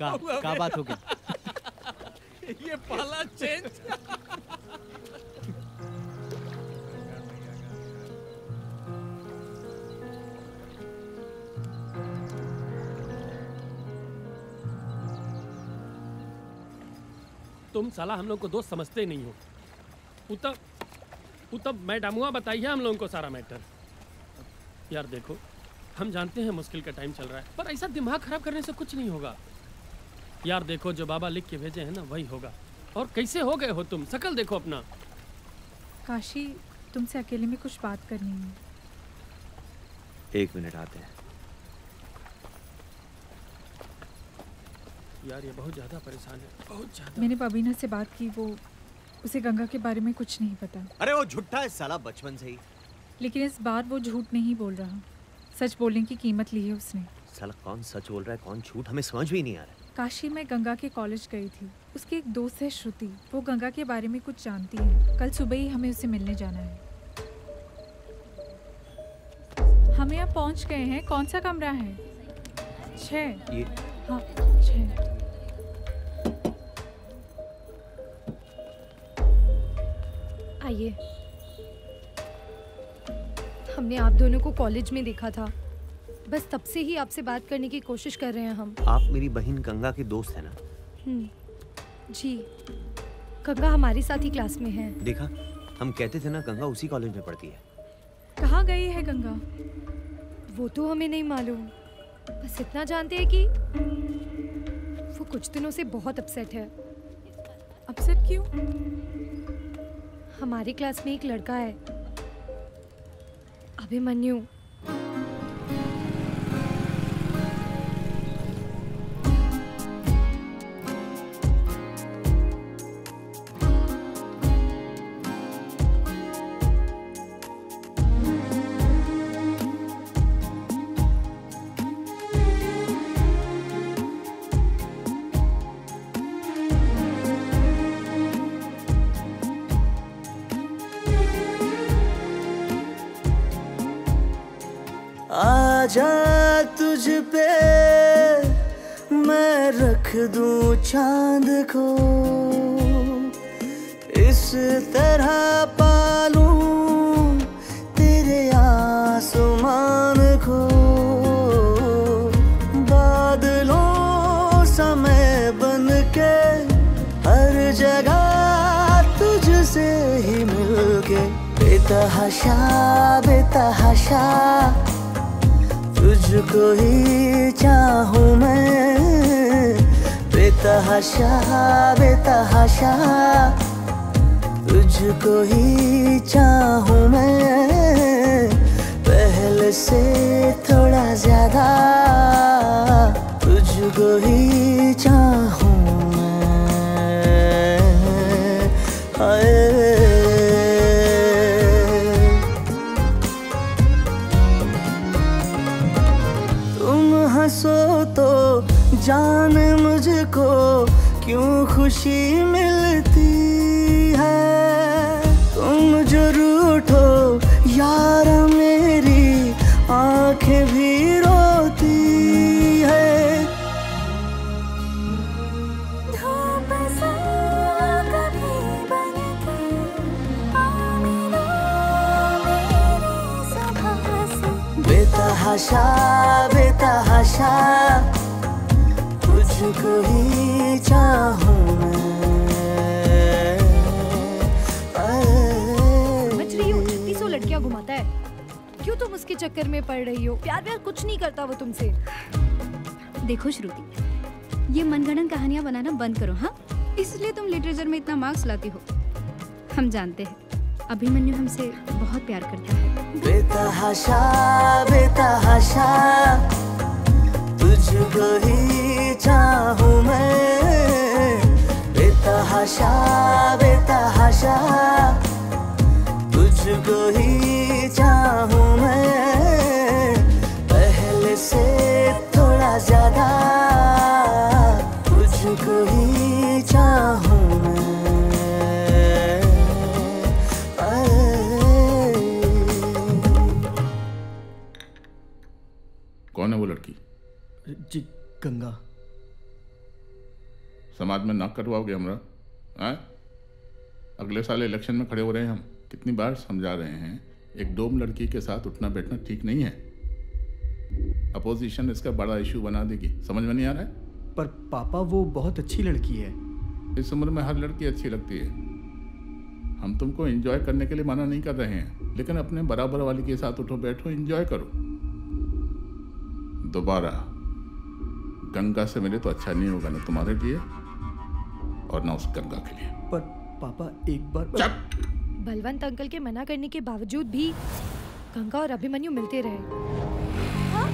का बात हो गई? ये पाला चेंज। तुम साला हम लोग को दोस्त समझते नहीं हो। उतब मैडमुआ बताइए हम लोगों को सारा मैटर। यार देखो, हम जानते हैं मुश्किल का टाइम चल रहा है, पर ऐसा दिमाग खराब करने से कुछ नहीं होगा। यार देखो, जो बाबा लिख के भेजे हैं ना वही होगा। और कैसे हो गए हो तुम, शकल देखो अपना। काशी, तुमसे अकेले में कुछ बात करनी है। 1 मिनट आते हैं। यार ये बहुत ज़्यादा परेशान है, बहुत ज़्यादा। मैंने बबीना से बात की, वो उसे गंगा के बारे में कुछ नहीं पता। अरे वो झूठा है साला, बचपन से ही। लेकिन इस बार वो झूठ नहीं बोल रहा, सच बोलने की कीमत ली है उसने। साला कौन सच बोल रहा है कौन झूठ, हमें समझ भी नहीं आ रहा। काशी, मैं गंगा के कॉलेज गई थी, उसकी एक दोस्त है श्रुति, वो गंगा के बारे में कुछ जानती है। कल सुबह ही हमें उसे मिलने जाना है। हम यहाँ पहुँच गए हैं। कौन सा कमरा है? 6। ये? हाँ 6। आइए। हमने आप दोनों को कॉलेज में देखा था। बस तब से ही आपसे बात करने की कोशिश कर रहे हैं हम। आप मेरी बहन गंगा के दोस्त हैं ना? जी, गंगा हमारे साथ ही क्लास में है। देखा, हम कहते थे ना गंगा उसी कॉलेज में पढ़ती है। कहाँ गई है गंगा? वो तो हमें नहीं मालूम, बस इतना जानते हैं कि वो कुछ दिनों से बहुत अपसेट है। अपसेट क्यों? हमारी क्लास में एक लड़का है, अभिमन्यु। दूं चांद को इस तरह पालूं तेरे आसमान को, बादलों समय बन के हर जगह तुझसे ही मिलके, बेतहाशा बेतहाशा तुझको ही चाहूं मैं, बेतहाशा बेतहाशा तुझको ही चाहूं मैं, पहले से थोड़ा ज्यादा तुझको ही चाहूं मैं। तुम हंसो तो जान मुझको क्यों खुशी मिलती है, तुम जो रूठो यार मेरी आंखें भी रोती है। धूप सा कभी बनके आमिना मेरी सुबह से, बेतहाशा बेतहाशा तुझको ही चाहूं मैं। बच रही हो, 300 लड़कियां घुमाता है, क्यों तुम उसके चक्कर में पड़ रही हो? प्यार व्यार कुछ नहीं करता वो तुमसे। देखो श्रुति, ये मनगढ़ंत कहानियां बनाना बंद करो। हाँ, इसलिए तुम लिटरेचर में इतना मार्क्स लाती हो। हम जानते हैं अभिमन्यु हमसे बहुत प्यार करता है। बेतहाशा बेतहाशा तुझको ही चाहूं मैं, बेतहाशा बेतहाशा तुझको ही चाहूं मैं, पहले से थोड़ा ज्यादा तुझको ही चाहूं मैं। कौन है वो लड़की? जी गंगा। समाज में नाक कटवाओगे हमरा? अगले साल इलेक्शन में खड़े हो रहे हैं हम। कितनी बार समझा रहे हैं, एक डोम लड़की के साथ उठना बैठना ठीक नहीं है। अपोजिशन इसका बड़ा इशू बना देगी, समझ में नहीं आ रहा है? पर पापा वो बहुत अच्छी लड़की है। इस उम्र में हर लड़की अच्छी लगती है। हम तुमको एंजॉय करने के लिए मना नहीं कर रहे हैं, लेकिन अपने बराबर वाली के साथ उठो बैठो, एंजॉय करो। दोबारा गंगा से मिले तो अच्छा नहीं होगा, ना तुम्हारे लिए और ना उस गंगा के लिए। पर पापा एक बार चुप। बलवंत अंकल के मना करने के बावजूद भी गंगा और अभिमन्यु मिलते रहे। हाँ?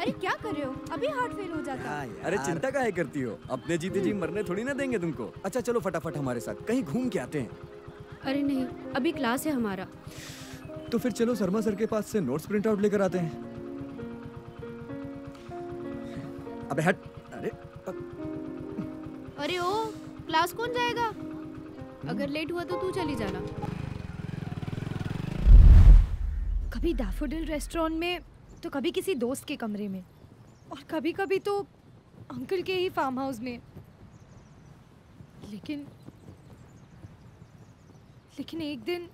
अरे क्या कर रहे हो, अभी हार्ट फेल हो जाता है। अरे चिंता काहे करती हो, अपने जीते जी मरने थोड़ी ना देंगे तुमको। अच्छा चलो फटाफट हमारे साथ कहीं घूम के आते हैं। अरे नहीं, अभी क्लास है हमारा। तो फिर चलो शर्मा सर के पास से नोट्स प्रिंट आउट लेकर आते हैं। अबे हट। अरे ओ, क्लास कौन जाएगा? अगर लेट हुआ तो तू चली जाना। कभी डैफोडिल रेस्टोरेंट में, तो कभी किसी दोस्त के कमरे में, और कभी कभी तो अंकल के ही फार्म हाउस में। लेकिन एक दिन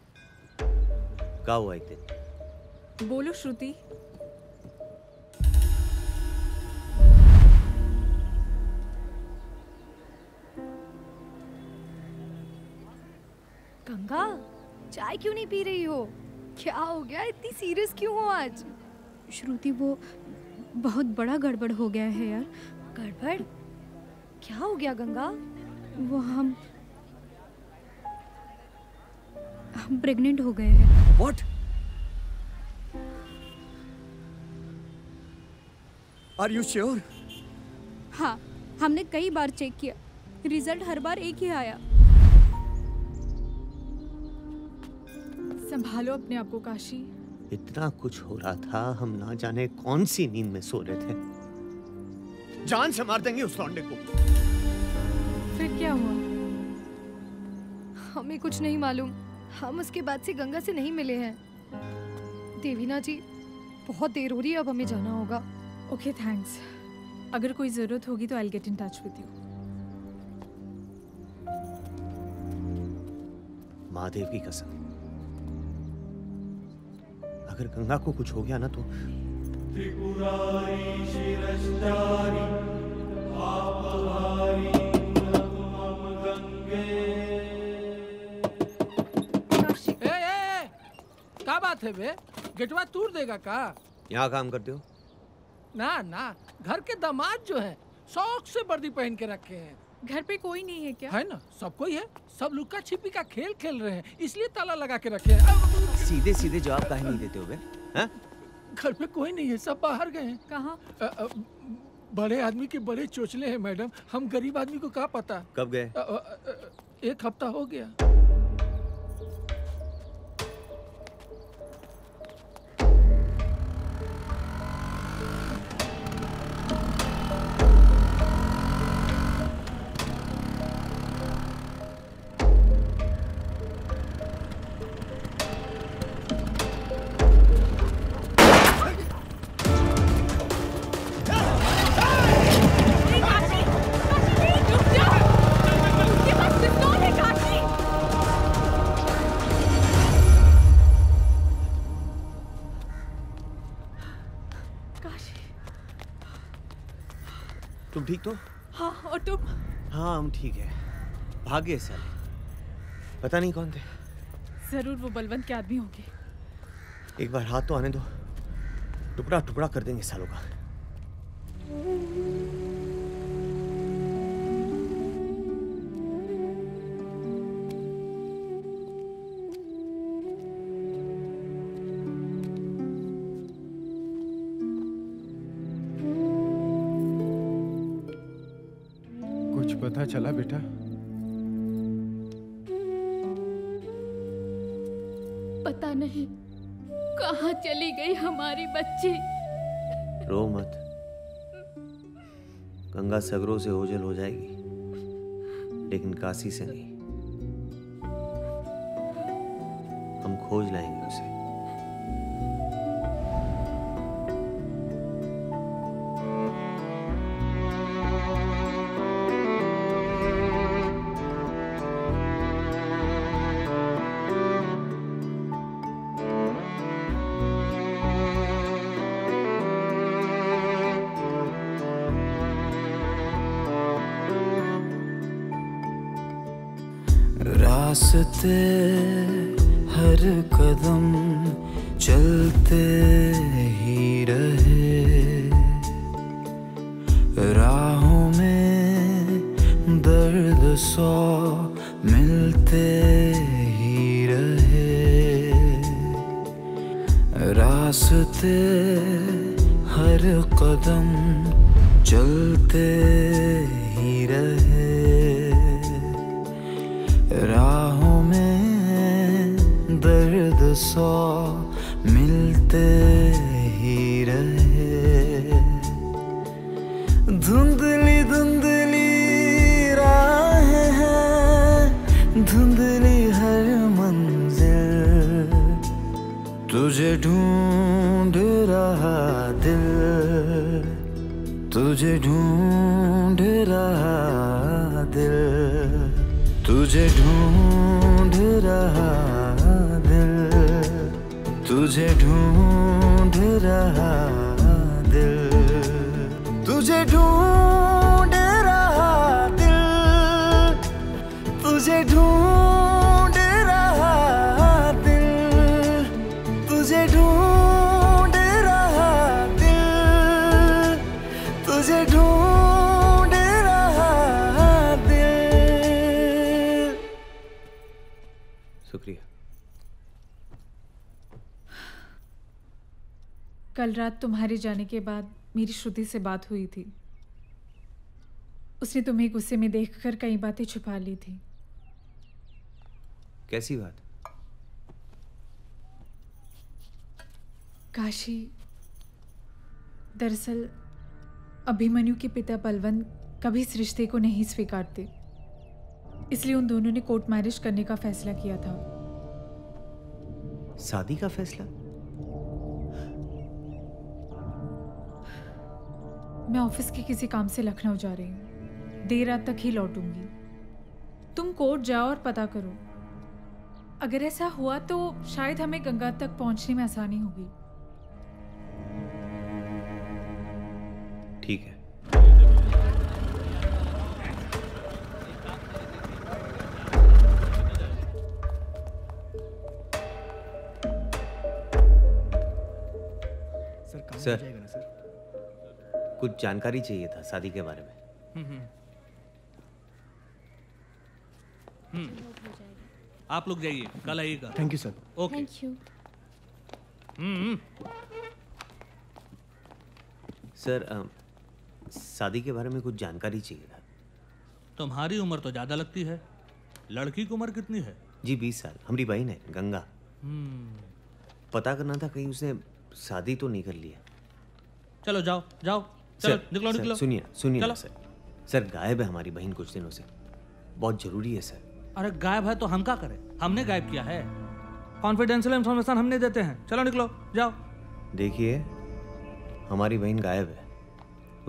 क्या हुआ? एक दिन बोलो श्रुति। गंगा, चाय क्यों नहीं पी रही हो? क्या हो गया, इतनी सीरियस क्यों हो आज? श्रुति वो बहुत बड़ा गड़बड़ हो गया है यार। गड़बड़? क्या हो गया गंगा? वो हम प्रेग्नेंट हो गए हैं। व्हाट? Are you sure? हाँ, हमने कई बार चेक किया, रिजल्ट हर बार एक ही आया। संभालो अपने आप को काशी। इतना कुछ हो रहा था, हम ना जाने कौन सी नींद में सो रहे थे। जान से मार देंगे उस लौंडे को। फिर क्या हुआ? हमें कुछ नहीं मालूम, हम उसके बाद से गंगा से नहीं मिले हैं। देवीना जी, बहुत देर हो रही है, अब हमें जाना होगा। ओके थैंक्स, अगर कोई जरूरत होगी तो I will get in touch with you. Mahadev की कसम, अगर गंगा को कुछ हो गया ना तो क्या बात है बे? गेटवा तूर देगा का? यहाँ काम करते हो? ना ना, घर के दामाद जो है शौक से वर्दी पहन के रखे हैं। घर पे कोई नहीं है क्या? है ना, सब कोई है, सब लुका छिपी का खेल खेल रहे हैं, इसलिए ताला लगा के रखे हैं। सीधे सीधे जवाब काहे नहीं देते हो बे? हाँ? घर पे कोई नहीं है, सब बाहर गए हैं। कहाँ? बड़े आदमी के बड़े चोचले हैं मैडम, हम गरीब आदमी को क्या पता। कब गए? एक हफ्ता हो गया। ठीक तो? हाँ, और तुम? हाँ हम ठीक है, भागे साले, पता नहीं कौन थे। जरूर वो बलवंत के आदमी होंगे। एक बार हाथ तो आने दो, टुकड़ा टुकड़ा कर देंगे सालों का। पता चला बेटा? पता नहीं कहाँ चली गई हमारी बच्ची। रो मत, गंगा सगरों से ओझल हो जाएगी, लेकिन काशी से नहीं। हम खोज लाएंगे उसे। हर कदम चलते ही रहे, राहों में दर्द सौ मिलते ही रहे। रास्ते हर कदम चलते ही रहे, राहों में दर्द सौ मिलते ही रहे। धुंधली धुंधली राहें हैं, धुंधली हर मंजिल, तुझे ढूंढ रहा दिल, तुझे ढूंढ रहा दिल, तुझे ढूंढ रहा दिल, तुझे ढूंढ रहा दिल, तुझे ढूंढ रहा दिल, तुझे ढूंढ रहा दिल, तुझे ढूंढ रहा दिल, तुझे ढूंढ रहा दिल। शुक्रिया। कल रात तुम्हारे जाने के बाद मेरी श्रुति से बात हुई थी। उसने तुम्हें गुस्से में देखकर कई बातें छुपा ली थी। कैसी बात? काशी, दरअसल अभिमन्यु के पिता बलवंत कभी इस रिश्ते को नहीं स्वीकारते, इसलिए उन दोनों ने कोर्ट मैरिज करने का फैसला किया था। शादी का फैसला? मैं ऑफिस के किसी काम से लखनऊ जा रही हूँ, देर रात तक ही लौटूंगी। तुम कोर्ट जाओ और पता करो, अगर ऐसा हुआ तो शायद हमें गंगा तक पहुँचने में आसानी होगी। ठीक है। सर, कुछ जानकारी चाहिए था शादी के बारे में। आप लोग जाइए, कल आइएगा। Thank you sir. Okay. Thank you. Sir, शादी के बारे में कुछ जानकारी चाहिए था। तुम्हारी उम्र तो ज्यादा लगती है। लड़की की उम्र कितनी है? जी 20 साल। हमारी बहन है गंगा। पता करना था कहीं उसने शादी तो नहीं कर लिया। चलो जाओ जाओ। चलो निकलो। सुनिए सर, गायब है हमारी बहन कुछ दिनों से, बहुत जरूरी है सर। अरे गायब है तो हम क्या करें? हमने गायब किया है, कॉन्फिडेंशियल इंफॉर्मेशन हमने देते हैं। चलो निकलो जाओ। देखिए, हमारी बहन गायब है,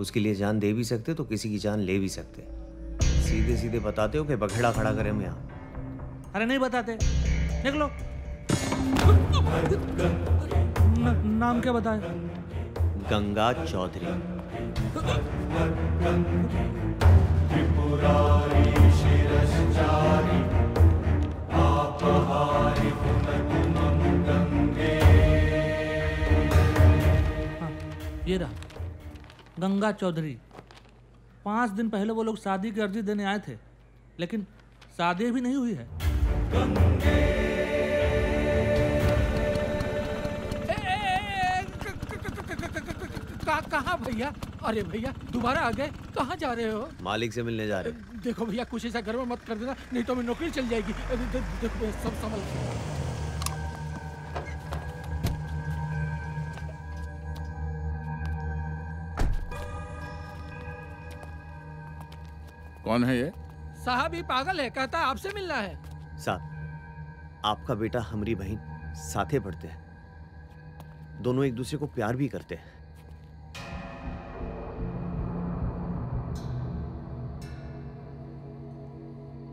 उसके लिए जान दे भी सकते तो किसी की जान ले भी सकते। सीधे सीधे बताते हो कि बखेड़ा खड़ा करें हम यहाँ? अरे नहीं बताते, निकलो। नाम क्या बताए? गंगा चौधरी। ये रहा गंगा चौधरी। 5 दिन पहले वो लोग शादी की अर्जी देने आए थे, लेकिन शादी भी नहीं हुई है। कहाँ भैया? अरे भैया दोबारा आ गए, कहाँ जा रहे हो? मालिक से मिलने जा रहे। देखो भैया, कुछ ऐसा गड़बड़ मत कर देना, नहीं तो मेरी नौकरी चल जाएगी। देखो सब संभल के। कौन है ये? साहब ये पागल है, कहता आपसे मिलना है। साहब, आपका बेटा हमारी बहन साथे पढ़ते हैं, दोनों एक दूसरे को प्यार भी करते हैं।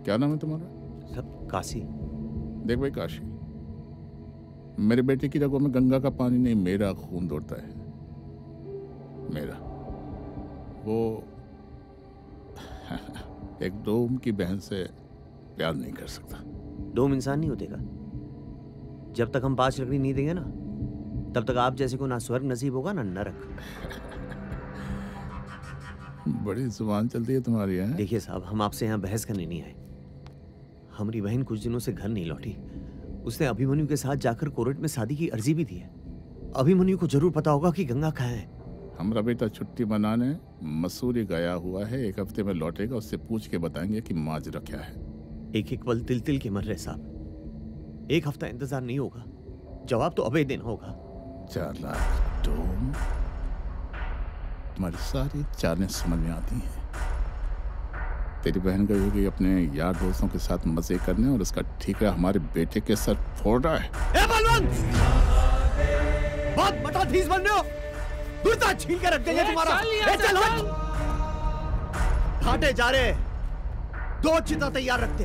क्या नाम है तुम्हारा? सब काशी। देख भाई काशी, मेरे बेटे की रगों में गंगा का पानी नहीं, मेरा खून दौड़ता है। मेरा वो एक डोम की बहन से प्यार नहीं कर सकता। डोम इंसान नहीं होते का? जब तक हम 5 लकड़ी नहीं देंगे ना, तब तक आप जैसे को ना स्वर्ग नसीब होगा ना नरक। बड़ी जुबान चलती है तुम्हारी है। देखिए साहब, हम आपसे यहाँ बहस करने नहीं आए। हमारी बहन कुछ दिनों से घर नहीं लौटी, उसने अभिमन्यु के साथ जाकर कोर्ट में शादी की अर्जी भी दी है। अभिमन्यु को जरूर पता होगा कि गंगा कहाँ है। हमारा बेटा छुट्टी मनाने मसूरी गया हुआ है, 1 हफ्ते में लौटेगा। उससे पूछ के बताएंगे कि माजरा क्या है। एक पल तिल तिल के मर रहे साहब, 1 हफ्ता इंतजार नहीं होगा, जवाब तो अबे दिन होगा। तुम्हारी सारी चालें समझ में आती हैं। तेरी बहन गई होगी अपने यार दोस्तों के साथ मजे करने, और उसका ठीकरा हमारे बेटे के सर फोड़ रहा है। ए बलवंत, बहुत बड़ा धीस बन रहे हो, गुर्दा छील के रख देंगे तुम्हारा। चल घाटे जा रहे, 2 चिता तैयार रखते,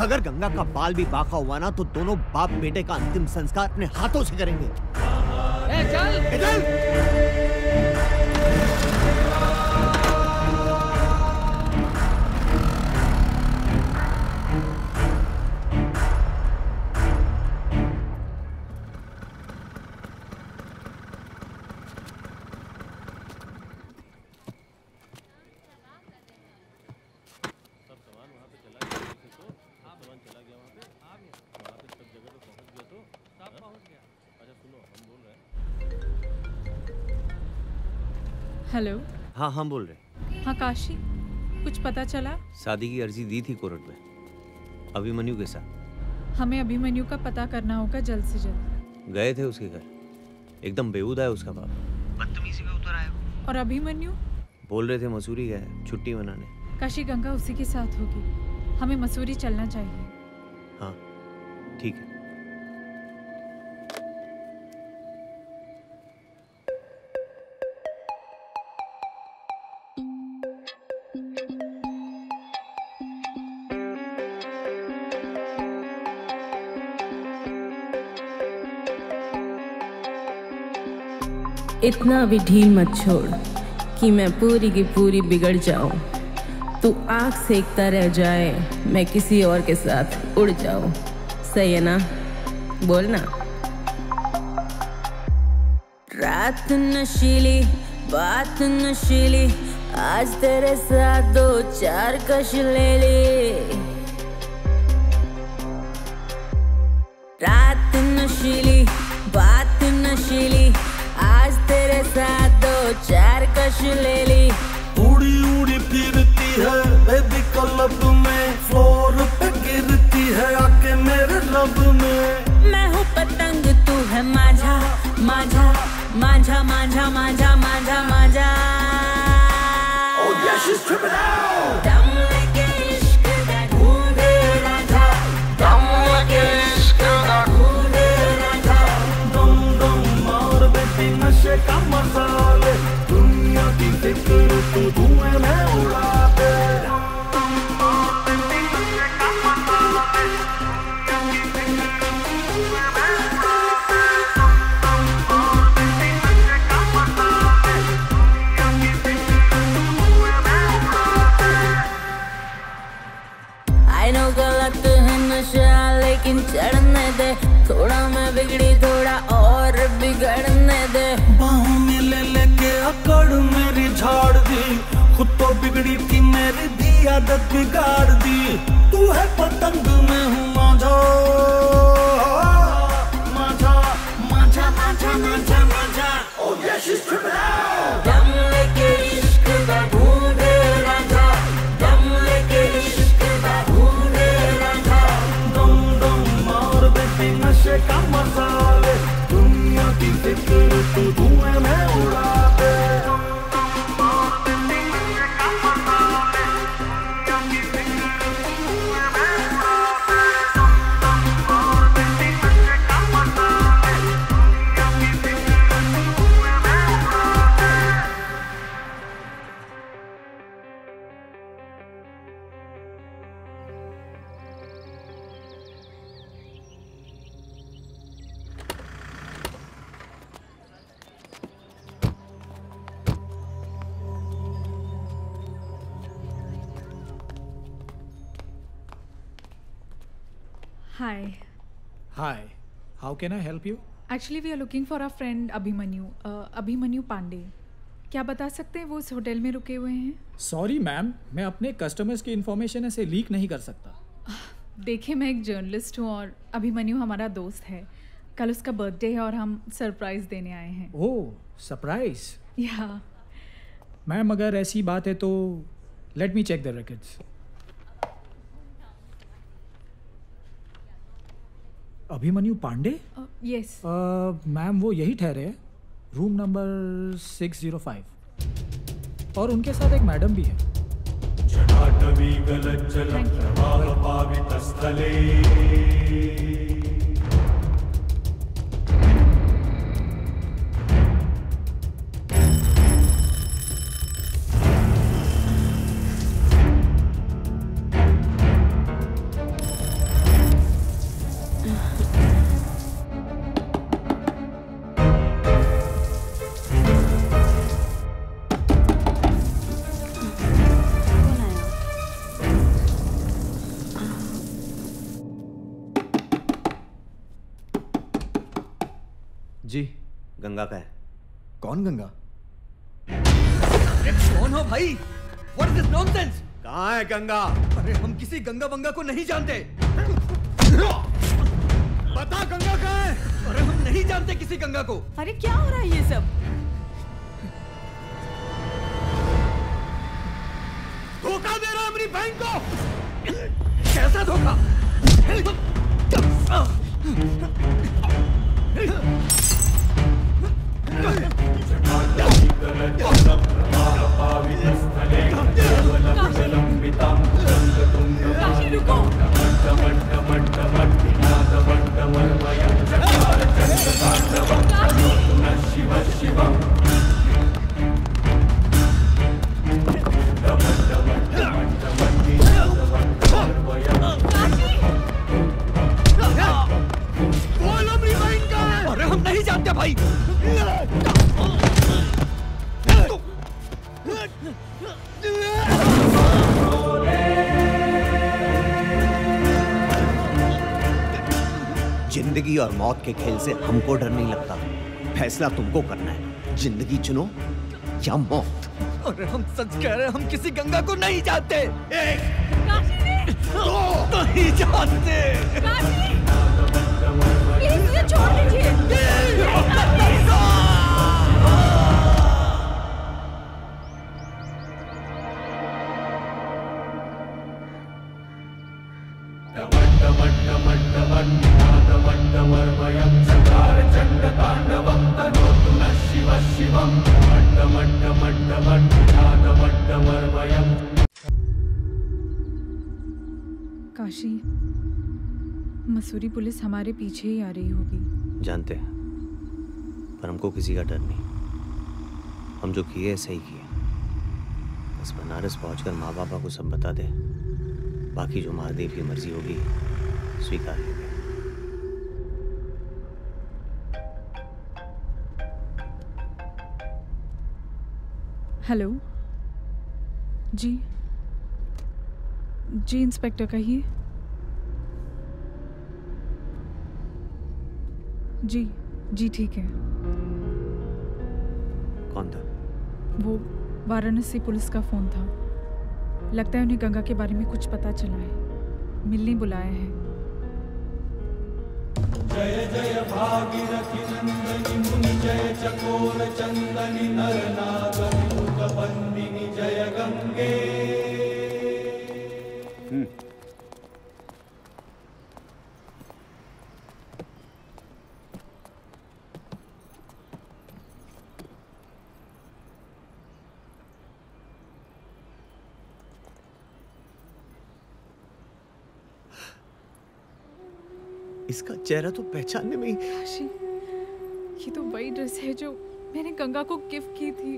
अगर गंगा का बाल भी बाखा हुआ ना तो दोनों बाप बेटे का अंतिम संस्कार अपने हाथों से करेंगे। चल, चल। हेलो। हाँ हम बोल रहे। हाँ काशी, कुछ पता चला? शादी की अर्जी दी थी कोर्ट में अभिमन्यु के साथ। हमें अभिमन्यु का पता करना होगा जल्द से जल्द। गए थे उसके घर, एकदम बेहुदा है उसका बाप, बदतमीजी में उतर आया हो। और अभिमन्यु बोल रहे थे मसूरी गए छुट्टी मनाने। काशी गंगा उसी के साथ होगी, हमें मसूरी चलना चाहिए। हाँ ठीक है। इतना भी ढील मत छोड़ कि मैं पूरी की पूरी बिगड़ जाऊं। तू आग सेकता रह जाए, मैं किसी और के साथ उड़ जाऊं। सही है ना? बोल ना। रात नशीली बात नशीली, आज तेरे साथ दो चार कश ले ली। रात नशीली बात नशीली, आज तेरे साथ दो चार कश ले ली। उड़ी उड़ी फिरती है बेबी क्लब में, फ्लोर पे गिरती है आके मेरे लब में। मैं हूँ पतंग तू है माझा माझा माझा माझा माझा माझा माझा। Oh yeah, she's tripping out. दम लगे इश्क दा ढूंढे राधा, दम लगे इश्क दा ढूंढे राधा। दम दम और बेटी नशे का मसाले, दुनिया की फिक्र तू धुएं में उड़ा दे। लेकिन चढ़ने दे, थोड़ा मैं बिगड़ी थोड़ा और बिगड़ने दे। बाहों में ले लेके अकड़ मेरी झाड़ दी, खुद तो बिगड़ी थी मेरी दी आदत बिगाड़ दी। तू है पतंग मैं हूँ माझा माझा माझा माझा माझा माझा। Oh yeah, she's tripping out. दम लेके इश्क का ढूंढे राजा, दम लेके इश्क का ढूंढे राजा। नशे का मसाले, दुनिया की फिक्र तू धुएं में उड़ा दे। Hi, how can I help you? Actually, we are looking for our friend Abhimanyu, Abhimanyu Pandey. क्या बता सकते हैं वो इस होटल में रुके हुए हैं? Sorry मैम, मैं अपने कस्टमर्स की इन्फॉर्मेशन ऐसे लीक नहीं कर सकता। देखिए मैं एक जर्नलिस्ट हूँ और अभिमन्यु हमारा दोस्त है। कल उसका बर्थडे है और हम सरप्राइज देने आए हैं। ओह सरप्राइज? या मैम अगर ऐसी बात है तो let me check the records. Abhimanyu Pandey? Yes. Ma'am वो यही ठहरे हैं, रूम नंबर 605, और उनके साथ एक मैडम भी है। जी गंगा का है। कौन गंगा? कौन हो भाई? What is this nonsense? कहाँ है गंगा? अरे हम किसी गंगा बंगा को नहीं जानते। बता गंगा कहाँ है? अरे हम नहीं जानते किसी गंगा को। अरे क्या हो रहा है ये सब? धोखा दे रहा अपनी बहन को। कैसा धोखा? काशी रुको। अरे हम नहीं जानते भाई। जिंदगी और मौत के खेल से हमको डर नहीं लगता। फैसला तुमको करना है, जिंदगी चुनो या मौत। अरे हम सच कह रहे हैं, हम किसी गंगा को नहीं जानते। एक दो नहीं जानते। प्लीज छोड़ दीजिए। काशी, मसूरी पुलिस हमारे पीछे ही आ रही होगी। जानते हैं, पर हमको किसी का डर नहीं। हम जो किए सही किए। बस बनारस पहुंचकर माँ बापा को सब बता दे, बाकी जो महादेव की मर्जी होगी स्वीकार होगी। हेलो जी जी इंस्पेक्टर कहिए जी। जी ठीक है। कौन था वो? वाराणसी पुलिस का फ़ोन था। लगता है उन्हें गंगा के बारे में कुछ पता चला है, मिलने बुलाया है। जय जय भागीरथी नंदनी मुनि जय चकोर चंदनी नरनागनी मुखबंदिनी जय गंगे। इसका चेहरा तो पहचानने में ही। काशी, ये तो वही ड्रेस है जो मैंने गंगा को गिफ्ट की थी।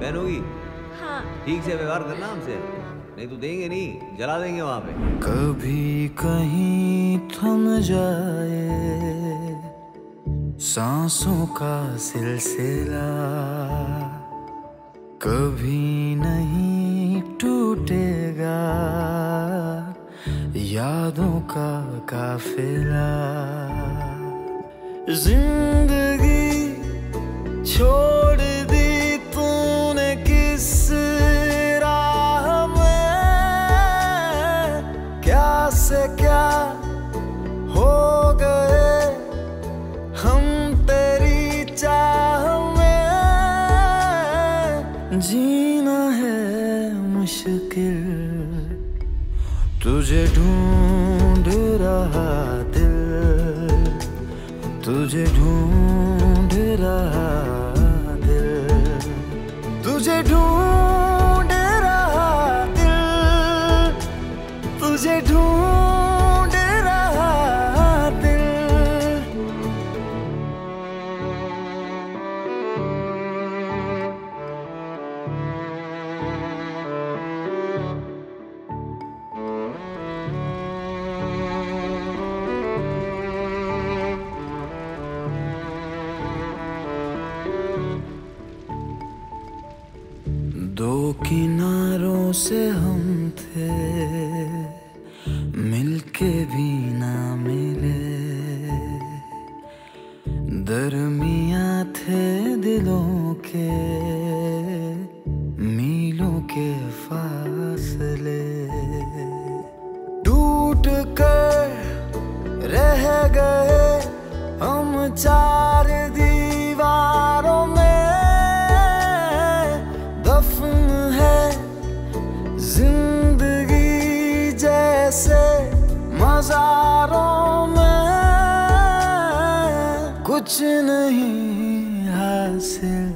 पहनोगी? हाँ। ठीक से व्यवहार करना हमसे, नहीं तो देंगे नहीं, जला देंगे वहाँ पे। कभी कहीं थम जाए सांसों का सिलसिला, कभी नहीं टूटेगा यादों का काफिला। जिंदगी छोड़ दी तूने किस राह में, क्या से क्या हो गए हम तेरी चाह में। जीना है मुश्किल, तुझे ढूंढ रहा दिल, तुझे ढूंढ रहा दिल, तुझे ढूंढ रहा दिल, तुझे ढूंढ रहा दिल। दो किनारों से हम थे, मिलके भी ना मिले, दरमियां थे दिलों के मीलों के फासले। टूट कर रह गए हम चार दीवारों में, दफन है जिंदगी जैसे मज़ारों में। कुछ नहीं हासिल,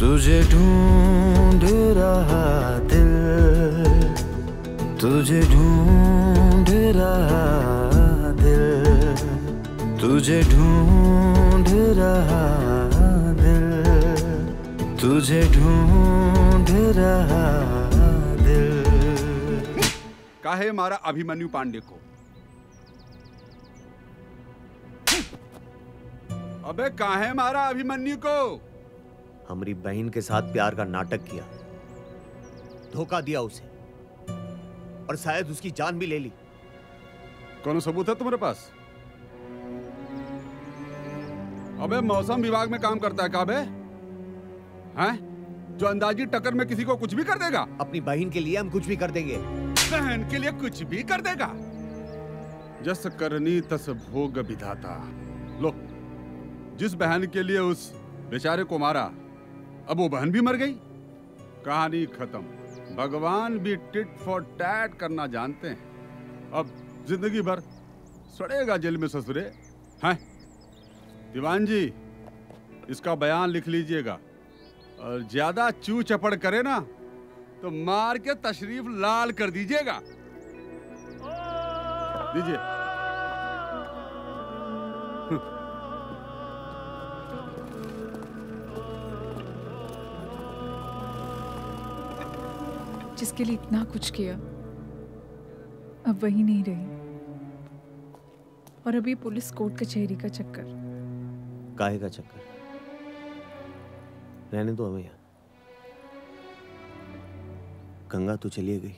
तुझे ढूंढ रहा दिल, तुझे ढूंढ रहा दिल, तुझे ढूंढ रहा दिल, तुझे ढूंढ रहा दिल। काहे मारा अभिमन्यु पांडे को? अबे काहे मारा अभिमन्यु को? हमारी बहन के साथ प्यार का नाटक किया, धोखा दिया उसे और शायद उसकी जान भी ले ली। कौन सबूत है तुम्हारे पास? अबे मौसम विभाग में काम करता है का बे? हैं? जो अंदाजी टक्कर में किसी को कुछ भी कर देगा? अपनी बहन के लिए हम कुछ भी कर देंगे। बहन के लिए कुछ भी कर देगा? जस करनी तस भोग विधाता। लो, जिस बहन के लिए उस बेचारे को मारा, अब वो बहन भी मर गई, कहानी खत्म। भगवान भी टिट फॉर टैट करना जानते हैं। अब जिंदगी भर सड़ेगा जेल में ससुरे। हैं? दीवान जी, इसका बयान लिख लीजिएगा और ज्यादा चू चपड़ करे ना तो मार के तशरीफ लाल कर दीजिएगा। दीजिए। जिसके लिए इतना कुछ किया अब वही नहीं रही, और अभी पुलिस कोर्ट कचहरी का चक्कर। काहे का चक्कर? रहने दो हमें यहाँ। गंगा तो चली गई,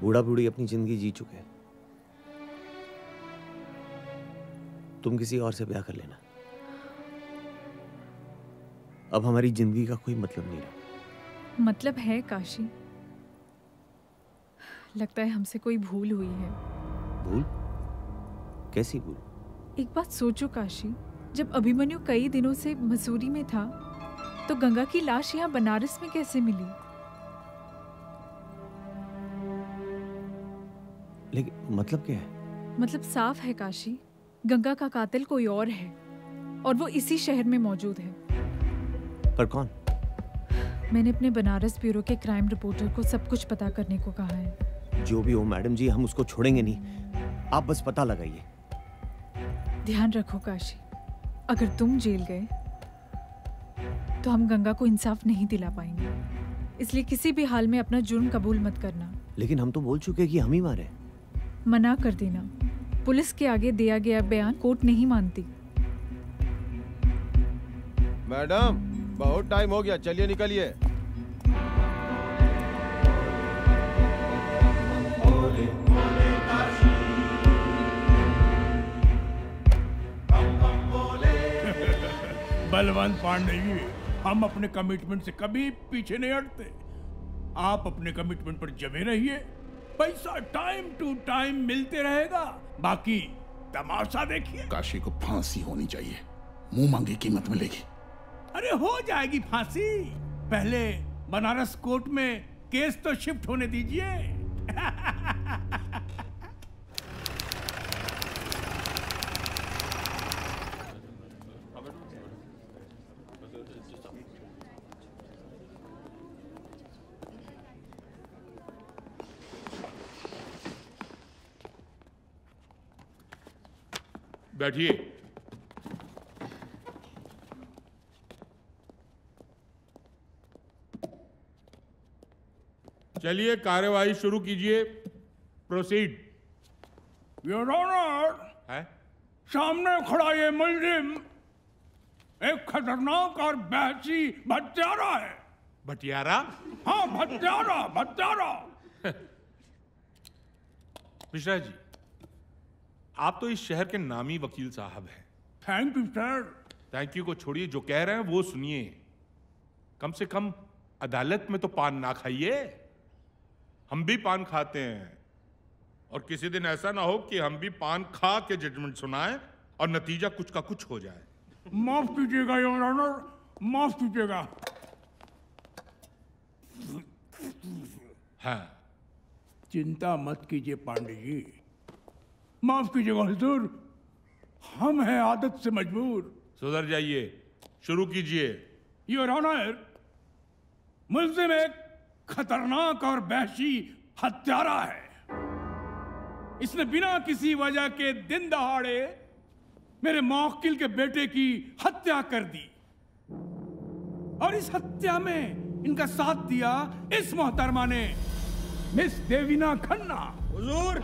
बूढ़ा बूढ़ी अपनी जिंदगी जी चुके हैं। तुम किसी और से ब्याह कर लेना, अब हमारी जिंदगी का कोई मतलब नहीं रहा। मतलब है काशी, लगता है हमसे कोई भूल हुई है। भूल? कैसी भूल? एक बात सोचो काशी, जब अभिमन्यु कई दिनों से मसूरी में था तो गंगा की लाश यहाँ बनारस में कैसे मिली? लेकिन मतलब क्या है? मतलब साफ है काशी, गंगा का कातिल कोई और है और वो इसी शहर में मौजूद है। पर कौन? मैंने अपने बनारस ब्यूरो के क्राइम रिपोर्टर को सब कुछ पता करने को कहा है। जो भी हो मैडम जी, हम उसको छोड़ेंगे नहीं, आप बस पता लगाइए। ध्यान रखो काशी, अगर तुम जेल गए तो हम गंगा को इंसाफ नहीं दिला पाएंगे, इसलिए किसी भी हाल में अपना जुर्म कबूल मत करना। लेकिन हम तो बोल चुके कि हम ही मारे। मना कर देना, पुलिस के आगे दिया गया बयान कोर्ट नहीं मानती। मैडम बहुत टाइम हो गया, चलिए निकलिए। बलवंत पांडे जी, हम अपने कमिटमेंट से कभी पीछे नहीं हटते। आप अपने कमिटमेंट पर जमे रहिए, पैसा टाइम टू टाइम मिलते रहेगा, बाकी तमाशा देखिए। काशी को फांसी होनी चाहिए, मुंह मांगी कीमत मिलेगी। अरे हो जाएगी फांसी, पहले बनारस कोर्ट में केस तो शिफ्ट होने दीजिए। बैठिए। चलिए कार्यवाही शुरू कीजिए। प्रोसीड। योर ऑनर, सामने खड़ा ये मुलजिम एक खतरनाक और बहसी भत्यारा है। भत्यारा? हाँ, भत्यारा भत्यारा। मिश्रा जी, आप तो इस शहर के नामी वकील साहब हैं। Thank you sir. Thank you को छोड़िए, जो कह रहे हैं वो सुनिए। कम से कम अदालत में तो पान ना खाइए। हम भी पान खाते हैं और किसी दिन ऐसा ना हो कि हम भी पान खा के जजमेंट सुनाएं और नतीजा कुछ का कुछ हो जाए। माफ कीजिएगा योर ऑनर, माफ कीजिएगा। हाँ, चिंता मत कीजिए पांडे जी, माफ कीजिएगा हुजूर, हम हैं आदत से मजबूर। सुधर जाइए, शुरू कीजिए। योर ऑनर, मुल्ज़िम एक खतरनाक और वहशी हत्यारा है। इसने बिना किसी वजह के दिन दहाड़े मेरे मोहकिल के बेटे की हत्या कर दी और इस हत्या में इनका साथ दिया इस मोहतरमा ने, मिस देविना खन्ना। हुजूर,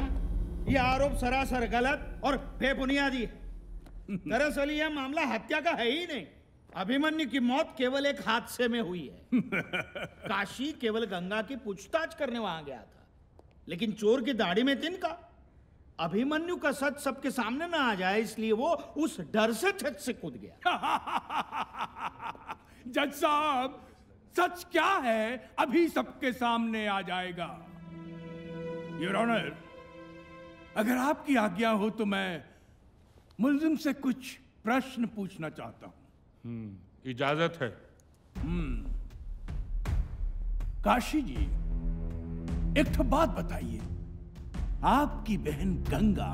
यह आरोप सरासर गलत और बेबुनियादी है। दरअसल यह मामला हत्या का है ही नहीं। अभिमन्यु की मौत केवल एक हादसे में हुई है। काशी केवल गंगा की पूछताछ करने वहां गया था, लेकिन चोर की दाढ़ी में तिनका। अभिमन्यु का सच सबके सामने ना आ जाए, इसलिए वो उस डर से छत से कूद गया। जज साहब, सच क्या है अभी सबके सामने आ जाएगा। योर ऑनर, अगर आपकी आज्ञा हो तो मैं मुल्जिम से कुछ प्रश्न पूछना चाहता हूं। इजाजत है। काशी जी, एक तो बात बताइए, आपकी बहन गंगा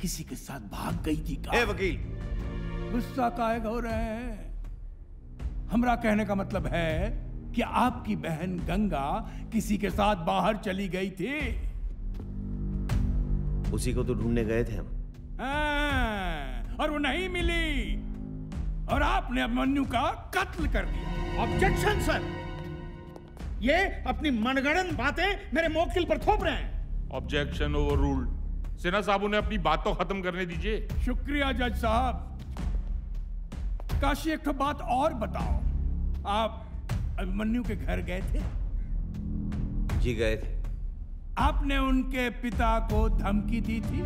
किसी के साथ भाग गई थी क्या? ए वकील, गुस्सा काहे हो रहे हैं? हमरा कहने का मतलब है कि आपकी बहन गंगा किसी के साथ बाहर चली गई थी। उसी को तो ढूंढने गए थे हम। हाँ, और वो नहीं मिली और आपने अभिमन्यु का कत्ल कर दिया। ऑब्जेक्शन सर, ये अपनी मनगढ़ंत बातें मेरे मोकिल पर थोप रहे हैं। Objection overruled. सिन्हा साहब, उन्हें अपनी बात तो खत्म करने दीजिए। शुक्रिया जज साहब। काशी, एक तो बात और बताओ, आप अभिमन्यु के घर गए थे? जी गए थे। आपने उनके पिता को धमकी दी थी?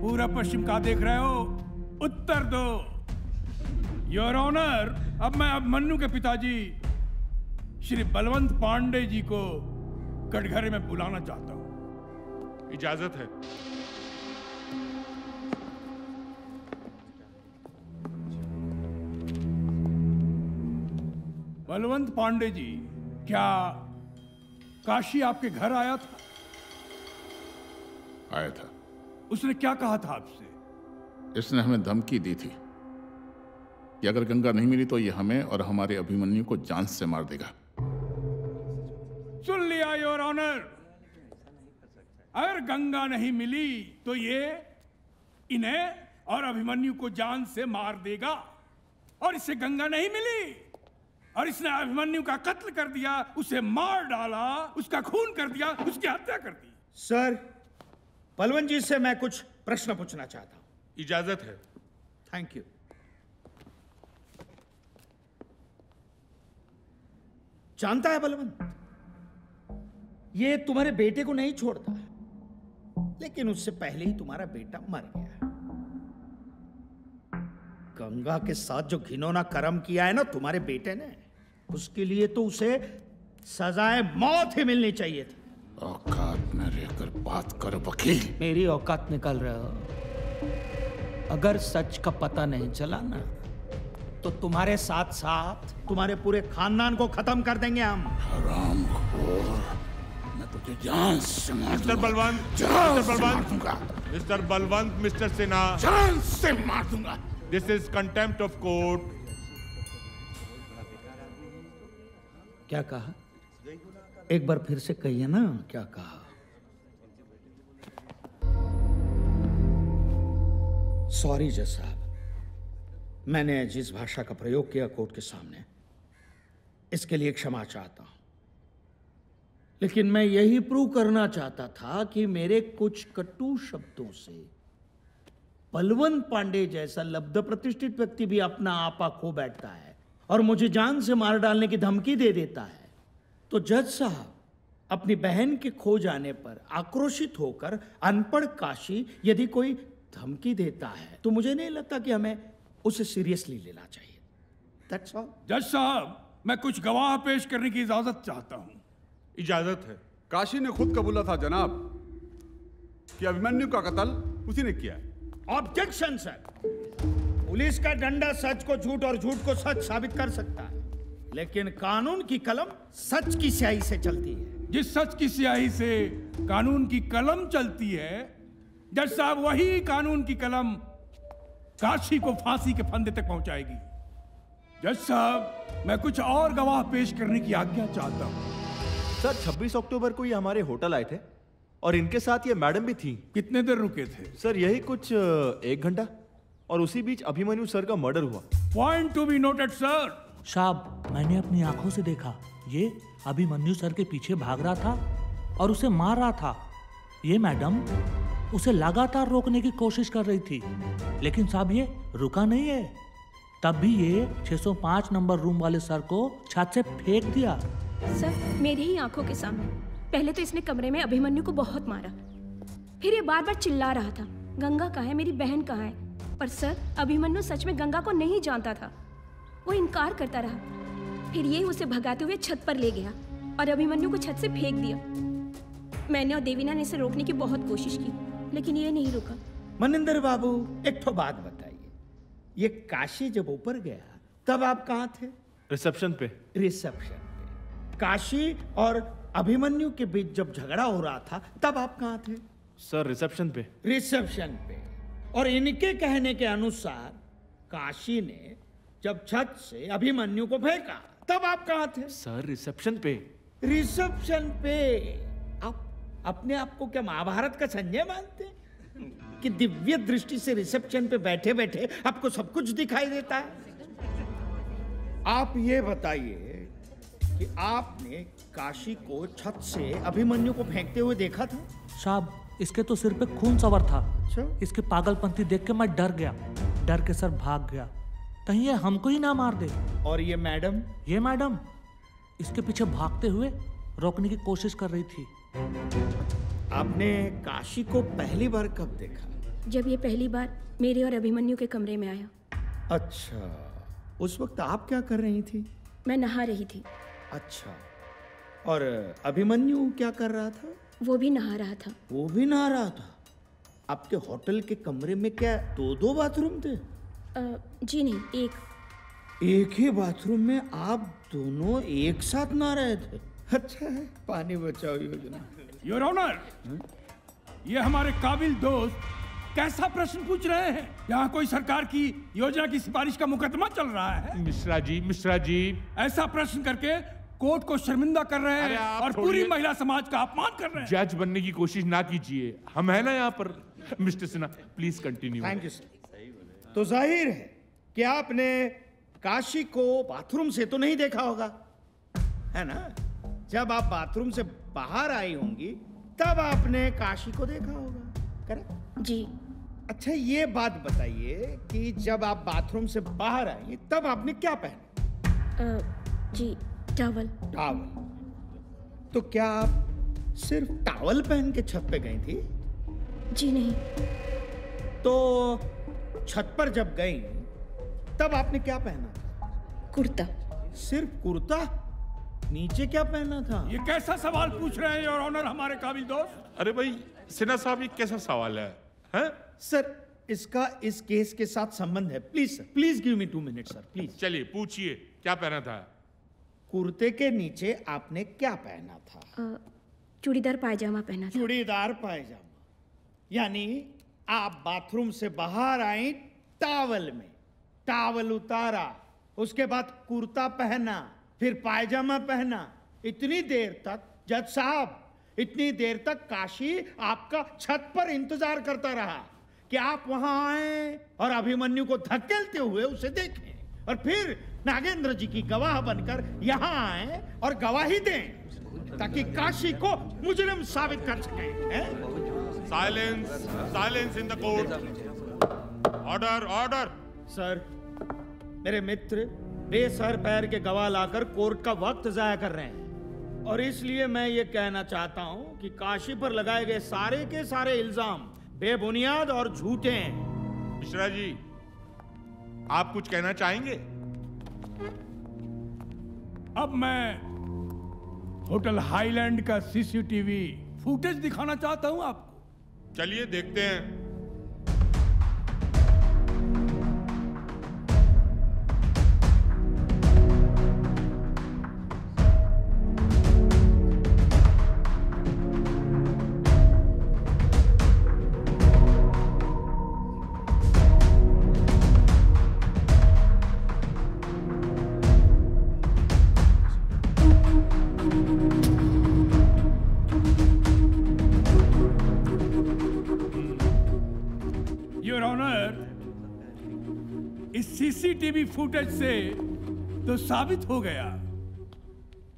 पूरा पश्चिम का देख रहे हो, उत्तर दो। योर ऑनर, अब मैं अभिमन्यु के पिताजी श्री बलवंत पांडे जी को कटघरे में बुलाना चाहता हूं। इजाजत है। बलवंत पांडे जी, क्या काशी आपके घर आया था? आया था। उसने क्या कहा था आपसे? इसने हमें धमकी दी थी कि अगर गंगा नहीं मिली तो यह हमें और हमारे अभिमन्यु को जान से मार देगा। सुन लिया योर ऑनर, अगर गंगा नहीं मिली तो ये इन्हें और अभिमन्यु को जान से मार देगा। और इसे गंगा नहीं मिली और इसने अभिमन्यु का कत्ल कर दिया, उसे मार डाला, उसका खून कर दिया, उसकी हत्या कर दी। सर, बलवंत जी से मैं कुछ प्रश्न पूछना चाहता हूं। इजाजत है। Thank you. जानता है बलवंत, ये तुम्हारे बेटे को नहीं छोड़ता, लेकिन उससे पहले ही तुम्हारा बेटा मर गया। गंगा के साथ जो घिनौना कर्म किया है ना तुम्हारे बेटे ने, उसके लिए तो उसे सजाए मौत ही मिलनी चाहिए थी। औकात में रहकर बात करो वकील। मेरी औकात निकाल रहे हो? अगर सच का पता नहीं चला ना तो तुम्हारे साथ साथ तुम्हारे पूरे खानदान को खत्म कर देंगे हम। हरामखोर, मैं तुझे जान से मार दूंगा। Mister Balwant, mister Balwant, mister Sinha, जान से मार दूंगा। This is contempt of court. क्या कहा? एक बार फिर से कहिए ना, क्या कहा? सॉरी जज साहब, मैंने जिस भाषा का प्रयोग किया कोर्ट के सामने, इसके लिए क्षमा चाहता हूं। लेकिन मैं यही प्रूव करना चाहता था कि मेरे कुछ कटु शब्दों से बलवंत पांडे जैसा लब्ध प्रतिष्ठित व्यक्ति भी अपना आपा खो बैठता है और मुझे जान से मार डालने की धमकी दे देता है। तो जज साहब अपनी बहन के खो जाने पर आक्रोशित होकर अनपढ़ काशी यदि कोई धमकी देता है तो मुझे नहीं लगता कि हमें उसे सीरियसली लेना चाहिए। That's all. जज साहब, मैं कुछ गवाह पेश करने की इजाजत चाहता हूँ। इजाजत है। काशी ने खुद कबूला था जनाब कि अभिमन्यु का कत्ल उसी ने किया है। Objection sir. पुलिस का डंडा सच को झूठ और झूठ को सच साबित कर सकता है, लेकिन कानून की कलम सच की स्याही से चलती है। जिस सच की स्याही से कानून की कलम चलती है जज साहब, वही कानून की कलम काशी को फांसी के फंदे तक पहुंचाएगी। जज साहब, मैं कुछ और गवाह पेश करने की आज्ञा चाहता हूं। सर, 26 अक्टूबर को ये हमारे होटल आए थे और इनके साथ ये मैडम भी थी। कितने देर रुके थे? सर, यही कुछ 1 घंटा, और उसी बीच अभिमन्यु सर का मर्डर हुआ। Point to be noted sir. साहब, मैंने अपनी आंखों से देखा ये अभिमन्यु सर के पीछे भाग रहा था और उसे मार रहा था। ये मैडम उसे लगातार रोकने की कोशिश कर रही थी, लेकिन साहब ये रुका नहीं है। तब भी ये 605 नंबर रूम वाले सर को छत से फेंक दिया। सर, मेरी ही आंखों के सामने पहले तो इसने कमरे में अभिमन्यु को बहुत मारा, फिर ये बार बार चिल्ला रहा था गंगा कहाँ है, मेरी बहन कहाँ है। पर सर, अभिमन्यु सच में गंगा को नहीं जानता था, वो इनकार करता रहा। फिर ये उसे भगाते हुए छत पर ले गया और अभिमन्यु को छत से फेंक दिया। मैंने और देविना ने इसे रोकने की बहुत कोशिश की, लेकिन ये नहीं रुका। मनिंदर बाबू, एक तो बात बताइए, ये काशी जब ऊपर गया तब आप कहाँ थे? रिसेप्शन पे। रिसेप्शन। काशी और अभिमन्यु के बीच जब झगड़ा हो रहा था तब आप कहाँ थे? सर, रिसेप्शन पे। रिसेप्शन पे। और इनके कहने के अनुसार काशी ने जब छत से अभिमन्यु को फेंका तब आप कहाँ थे? सर, रिसेप्शन पे। रिसेप्शन पे। आप अपने आप को क्या महाभारत का संजय मानते हैं कि दिव्य दृष्टि से रिसेप्शन पे बैठे बैठे आपको सब कुछ दिखाई देता है? आप ये बताइए कि आपने काशी को छत से अभिमन्यु को फेंकते हुए देखा था? साहब, इसके तो सिर पे खून सवर था। अच्छा? इसके पागलपंती देख के मैं डर गया। डर के सर भाग गया, कहीं ये हमको ही ना मार दे। और ये मैडम? ये मैडम इसके पीछे भागते हुए रोकने की कोशिश कर रही थी। आपने काशी को पहली बार कब देखा? जब ये पहली बार मेरे और अभिमन्यु के कमरे में आया। अच्छा, उस वक्त आप क्या कर रही थी? मैं नहा रही थी। अच्छा, और अभिमन्यु क्या कर रहा था? वो भी नहा रहा था। वो भी नहा रहा था। आपके होटल के कमरे में क्या 2-2 बाथरूम थे? जी नहीं, एक ही बाथरूम में आप दोनों एक साथ नहा रहे थे। अच्छा है, पानी बचाओ योजना। योर ऑनर, ये हमारे काबिल दोस्त कैसा प्रश्न पूछ रहे हैं? यहाँ कोई सरकार की योजना की सिफारिश का मुकदमा चल रहा है। मिश्रा जी, ऐसा प्रश्न करके कोर्ट को शर्मिंदा कर रहे हैं और पूरी महिला समाज का अपमान कर रहे हैं। जज बनने की कोशिश ना कीजिए, हम है ना यहाँ पर। Mister Sinha, please continue. Thank you sir. तो जाहिर है कि आपने काशी को बाथरूम से तो नहीं देखा होगा, है ना? जब आप बाथरूम से बाहर आई होंगी तब आपने काशी को देखा होगा, करेक्ट जी? अच्छा, ये बात बताइए कि जब आप बाथरूम से बाहर आई तब आपने क्या पहना? जी, टावल। तो क्या आप सिर्फ टावल पहन के छत पे गई थी? जी नहीं। तो छत पर जब गई तब आपने क्या पहना था? कुर्ता। सिर्फ कुर्ता? नीचे क्या पहना था? ये कैसा सवाल पूछ रहे हैं योर ऑनर हमारे काबिल दोस्त? अरे भाई सिन्हा साहब, ये कैसा सवाल है? सर, इसका इस केस के साथ संबंध है। Please sir, please give me 2 minute sir, please. चलिए पूछिए, क्या पहना था? कुर्ते के नीचे आपने क्या पहना था? चूड़ीदार पायजामा पहना था। चूड़ीदार पायजामा, यानी आप बाथरूम से बाहर आई टावल में, टावल उतारा, उसके बाद कुर्ता पहना, फिर पायजामा पहना। इतनी देर तक जज साहब, इतनी देर तक काशी आपका छत पर इंतजार करता रहा कि आप वहां आए और अभिमन्यु को धकेलते हुए उसे देखें, और फिर नागेंद्र जी की गवाह बनकर यहां आए और गवाही दें ताकि काशी को मुजरिम साबित कर सकें। Silence, silence in the court. Order order. Sir, मेरे मित्र बेसर पैर के गवाह लाकर कोर्ट का वक्त जाया कर रहे हैं और इसलिए मैं ये कहना चाहता हूँ कि काशी पर लगाए गए सारे के सारे इल्जाम बेबुनियाद और झूठे हैं। मिश्रा जी, आप कुछ कहना चाहेंगे? अब मैं होटल हाईलैंड का सीसीटीवी फुटेज दिखाना चाहता हूँ आपको। चलिए देखते हैं। सीसीटीवी फुटेज से तो साबित हो गया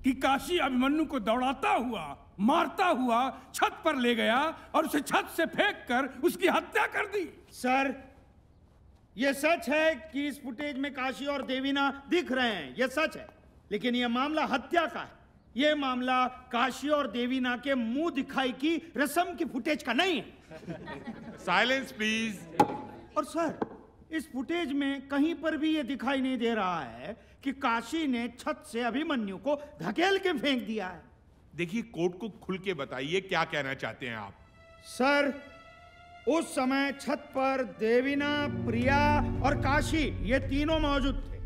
कि काशी अभिमन्यु को दौड़ाता हुआ, मारता हुआ छत पर ले गया और उसे छत से फेंक कर उसकी हत्या कर दी। सर, यह सच है कि इस फुटेज में काशी और देवीना दिख रहे हैं, यह सच है, लेकिन यह मामला हत्या का है। यह मामला काशी और देवीना के मुंह दिखाई की रस्म की फुटेज का नहीं है। Silence please. और सर, इस फुटेज में कहीं पर भी ये दिखाई नहीं दे रहा है कि काशी ने छत से अभिमन्यु को धकेल के फेंक दिया है। देखिए, कोर्ट को खुल के बताइए क्या कहना चाहते हैं आप। सर, उस समय छत पर देविना, प्रिया और काशी ये तीनों मौजूद थे,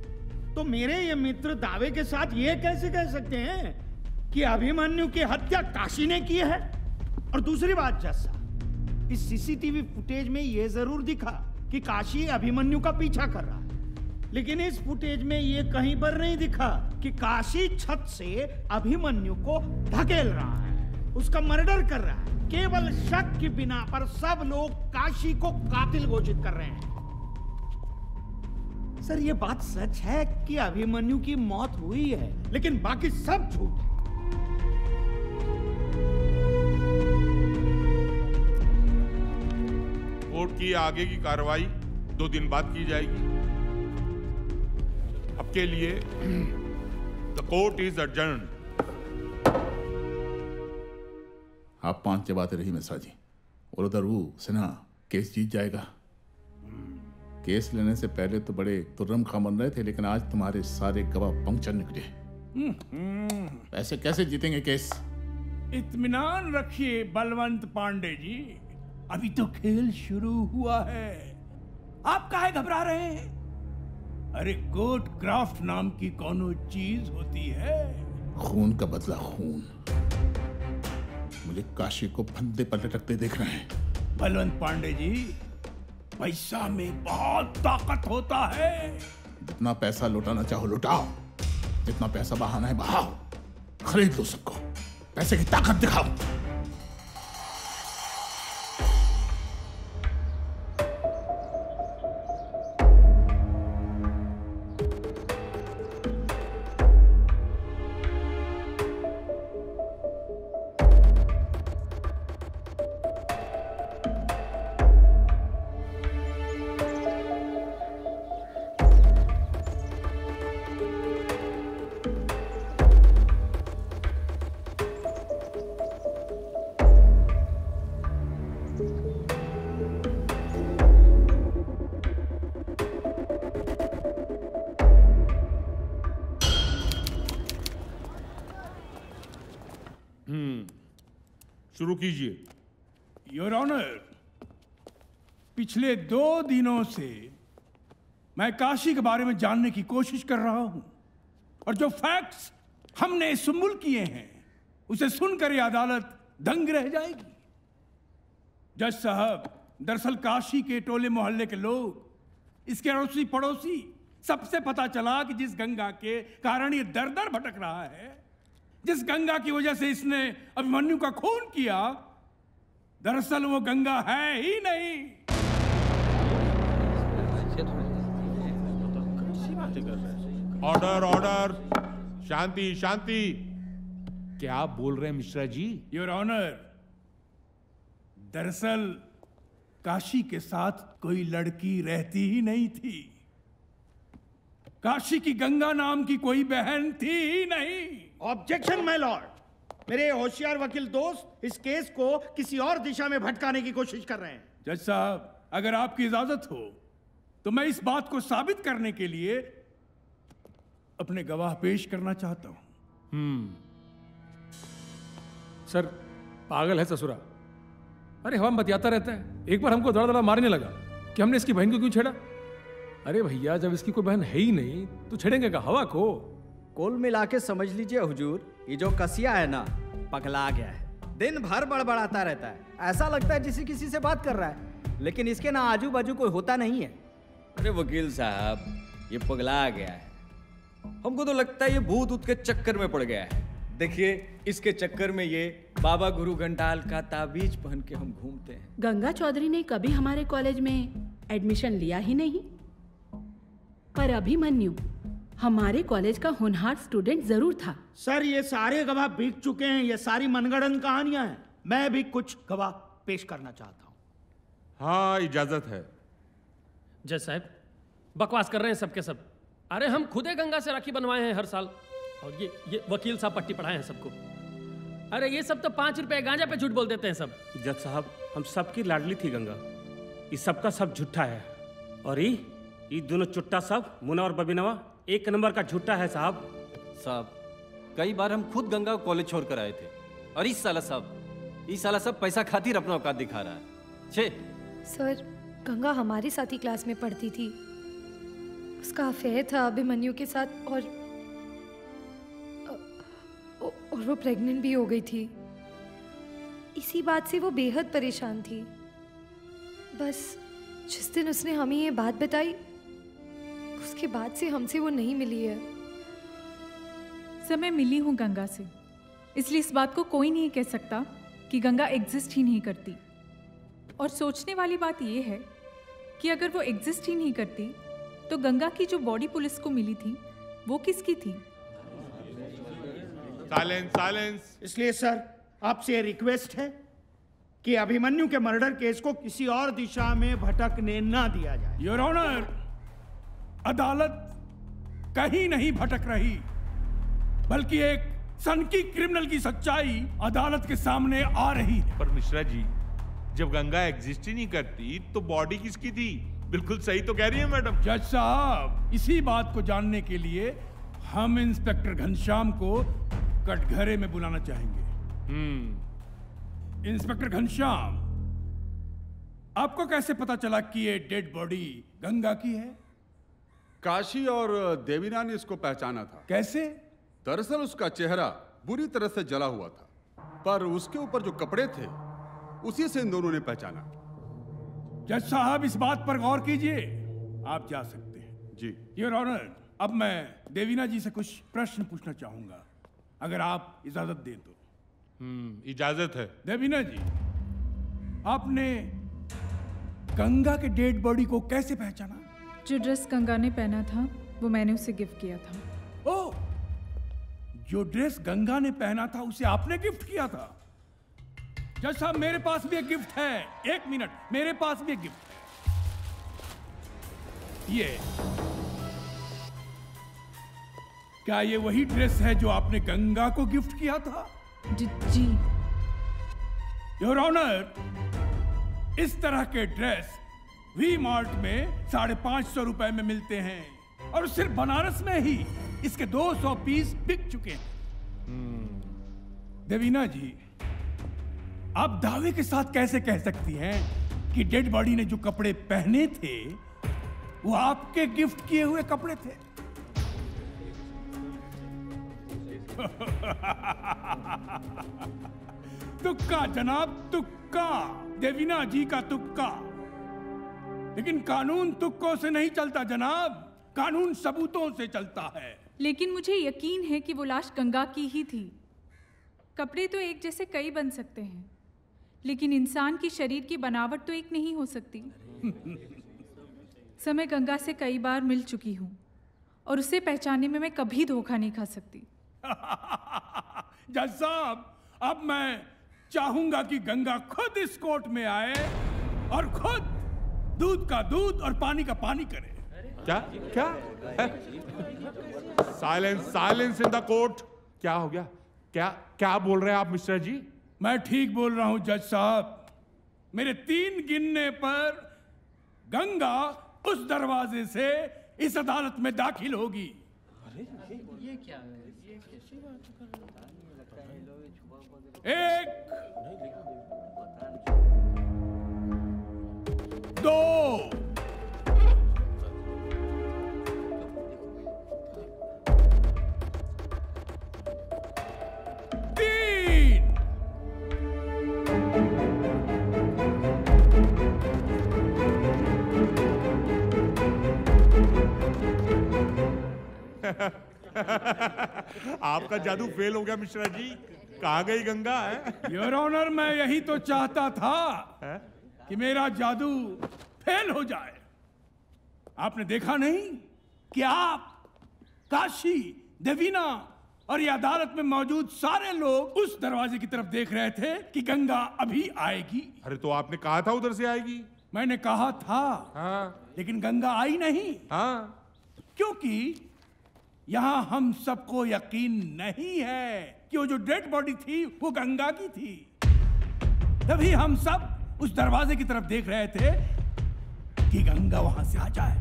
तो मेरे ये मित्र दावे के साथ ये कैसे कह सकते हैं कि अभिमन्यु की हत्या काशी ने की है? और दूसरी बात जज साहब, इस सीसीटीवी फुटेज में ये जरूर दिखा कि काशी अभिमन्यु का पीछा कर रहा है, लेकिन इस फुटेज में ये कहीं पर नहीं दिखा कि काशी छत से अभिमन्यु को धकेल रहा है, उसका मर्डर कर रहा है। केवल शक की बिना पर सब लोग काशी को कातिल घोषित कर रहे हैं। सर, ये बात सच है कि अभिमन्यु की मौत हुई है, लेकिन बाकी सब झूठ है। कोर्ट की आगे की कार्रवाई 2 दिन बाद की जाएगी। अब के लिए द कोर्ट इज एडजर्न्ड। आप 5 की बातें रही मिश्रा जी, और उधर वो सिन्हा केस जीत जाएगा। केस लेने से पहले तो बड़े तुर्रम खा मन रहे थे, लेकिन आज तुम्हारे सारे गवाह पंक्चर निकले। ऐसे कैसे जीतेंगे केस? इत्मीनान रखिए बलवंत पांडे जी, अभी तो खेल शुरू हुआ है। आप काहे घबरा रहे हैं? अरे कोर्ट क्राफ्ट नाम की कोनो चीज होती है। खून का बदला खून। मुझे काशी को फंदे पर लटकते देख रहे हैं। बलवंत पांडे जी, पैसा में बहुत ताकत होता है। जितना पैसा लुटाना चाहो लुटाओ, जितना पैसा बहाना है बहाओ, खरीद लो सबको, पैसे की ताकत दिखाओ। शुरू कीजिए। योर ऑनर, पिछले 2 दिनों से मैं काशी के बारे में जानने की कोशिश कर रहा हूं और जो फैक्ट्स हमने इसमुल किए हैं उसे सुनकर यह अदालत दंग रह जाएगी। जज साहब, दरअसल काशी के टोले मोहल्ले के लोग, इसके अड़ोसी पड़ोसी, सबसे पता चला कि जिस गंगा के कारण ये दर दर भटक रहा है, जिस गंगा की वजह से इसने अभिमन्यु का खून किया, दरअसल वो गंगा है ही नहीं। ऑर्डर ऑर्डर, शांति शांति। क्या आप बोल रहे हैं मिश्रा जी? योर ऑनर, दरअसल काशी के साथ कोई लड़की रहती ही नहीं थी। काशी की गंगा नाम की कोई बहन थी ही नहीं। ऑब्जेक्शन माय लॉर्ड, मेरे होशियार वकील दोस्त इस केस को किसी और दिशा में भटकाने की कोशिश कर रहे हैं। जज साहब, अगर आपकी इजाजत हो तो मैं इस बात को साबित करने के लिए अपने गवाह पेश करना चाहता हूं। सर पागल है ससुरा, अरे हम बतियाता रहता है। एक बार हमको धड़ा-धड़ा मारने लगा कि हमने इसकी बहन को क्यों छेड़ा। अरे भैया, जब इसकी कोई बहन है ही नहीं तो छेड़ेंगे का हवा को। कुल मिला के समझ लीजिए हुजूर, ये जो कसिया है ना पगला गया है। दिन भर बड़बड़ाता रहता है, ऐसा लगता है जिसे किसी से बात कर रहा है, लेकिन इसके ना आजू बाजू कोई होता नहीं है। अरे वकील साहब, ये पगला गया है, हमको तो लगता है ये भूत के चक्कर में पड़ गया है। देखिए इसके चक्कर में ये बाबा गुरु घंटाल का ताबीज पहन के हम घूमते हैं। गंगा चौधरी ने कभी हमारे कॉलेज में एडमिशन लिया ही नहीं, पर अभिमन्यु हमारे कॉलेज का होनहार स्टूडेंट जरूर था। सर ये सारे गवाह बिक चुके हैं, ये सारी मनगढ़ंत कहानियां हैं। मैं भी कुछ गवाह पेश करना चाहता हूँ। हाँ इजाजत है। जज साहब बकवास कर रहे हैं सबके सब। अरे हम खुद गंगा से राखी बनवाए हैं हर साल, और ये वकील साहब पट्टी पढ़ाए हैं सबको। अरे ये सब तो 5 रुपए गांजा पे झूठ बोल देते हैं सब। जज साहब, हम सबकी लाडली थी गंगा, ये सबका सब झूठा है। और ये दोनों चुट्टा सब मुना और बबिनवा एक नंबर का झूठा है साहब। साहब कई बार हम खुद गंगा कॉलेज छोड़ कर आए थे, और इस साला सब पैसा खातिर अपना औकात दिखा रहा है। छे सर, गंगा हमारे साथ ही क्लास में पढ़ती थी, उसका अफेयर था अभिमन्यु के साथ, और वो प्रेग्नेंट भी हो गई थी। इसी बात से वो बेहद परेशान थी। बस जिस दिन उसने हमें ये बात बताई उसके बाद से हमसे वो नहीं मिली है। सर मैं मिली हूँ गंगा से, इसलिए इस बात को कोई नहीं कह सकता कि गंगा एग्जिस्ट ही नहीं करती। और सोचने वाली बात ये है कि अगर वो एग्जिस्ट ही नहीं करती तो गंगा की जो बॉडी पुलिस को मिली थी वो किसकी थी? Silence, silence. इसलिए सर आपसे रिक्वेस्ट है कि अभिमन्यु के मर्डर केस को किसी और दिशा में भटकने ना दिया जाए। योर ऑनर, अदालत कहीं नहीं भटक रही, बल्कि एक सनकी क्रिमिनल की सच्चाई अदालत के सामने आ रही है। पर मिश्रा जी, जब गंगा एग्जिस्ट ही नहीं करती तो बॉडी किसकी थी? बिल्कुल सही तो कह रही है मैडम। जज साहब, इसी बात को जानने के लिए हम इंस्पेक्टर घनश्याम को कटघरे में बुलाना चाहेंगे। इंस्पेक्टर घनश्याम, आपको कैसे पता चला कि ये डेड बॉडी गंगा की है? काशी और देवीना ने इसको पहचाना था। कैसे? दरअसल उसका चेहरा बुरी तरह से जला हुआ था, पर उसके ऊपर जो कपड़े थे उसी से इन दोनों ने पहचाना। जज साहब इस बात पर गौर कीजिए। आप जा सकते हैं। जी योर ऑनर, अब मैं देवीना जी से कुछ प्रश्न पूछना चाहूंगा, अगर आप इजाजत दें तो। इजाजत है। देवीना जी, आपने गंगा के डेड बॉडी को कैसे पहचाना? जो ड्रेस गंगा ने पहना था वो मैंने उसे गिफ्ट किया था। ओ, जो ड्रेस गंगा ने पहना था उसे आपने गिफ्ट किया था? जज साहब मेरे पास भी एक गिफ्ट है। एक मिनट, मेरे पास भी एक गिफ्ट है। ये क्या ये वही ड्रेस है जो आपने गंगा को गिफ्ट किया था? जी। योर ऑनर, इस तरह के ड्रेस वी मार्ट में 550 रुपए में मिलते हैं, और सिर्फ बनारस में ही इसके 200 पीस बिक चुके हैं। देवीना जी, आप दावे के साथ कैसे कह सकती हैं कि डेड बॉडी ने जो कपड़े पहने थे वो आपके गिफ्ट किए हुए कपड़े थे? तुक्का जनाब, तुक्का। देवीना जी का तुक्का। लेकिन कानून तुक्कों से नहीं चलता जनाब, कानून सबूतों से चलता है। लेकिन मुझे यकीन है कि वो लाश गंगा की ही थी। कपड़े तो एक जैसे कई बन सकते हैं, लेकिन इंसान की शरीर की बनावट तो एक नहीं हो सकती। समय गंगा से कई बार मिल चुकी हूँ, और उसे पहचानने में मैं कभी धोखा नहीं खा सकती। जज साहब, अब मैं चाहूंगा कि गंगा खुद इस कोर्ट में आए और खुद दूध का दूध और पानी का पानी करे। क्या क्या silence silence in the court. क्या हो गया? क्या क्या बोल रहे हैं आप मिश्रा जी? मैं ठीक बोल रहा हूं जज साहब। मेरे 3 गिनने पर गंगा उस दरवाजे से इस अदालत में दाखिल होगी। अरे ये क्या है? ये कैसी बात कर रहे हैं? 1, 2, 3 आपका जादू फेल हो गया मिश्रा जी। कहाँ गई गंगा है? योर ऑनर, मैं यही तो चाहता था कि मेरा जादू फेल हो जाए। आपने देखा नहीं कि आप, काशी, देवीना और ये अदालत में मौजूद सारे लोग उस दरवाजे की तरफ देख रहे थे कि गंगा अभी आएगी। अरे तो आपने कहा था उधर से आएगी। मैंने कहा था, हाँ। लेकिन गंगा आई नहीं, हाँ। क्योंकि यहाँ हम सबको यकीन नहीं है कि वो जो डेड बॉडी थी वो गंगा की थी। तभी हम सब उस दरवाजे की तरफ देख रहे थे कि गंगा वहां से आ जाए,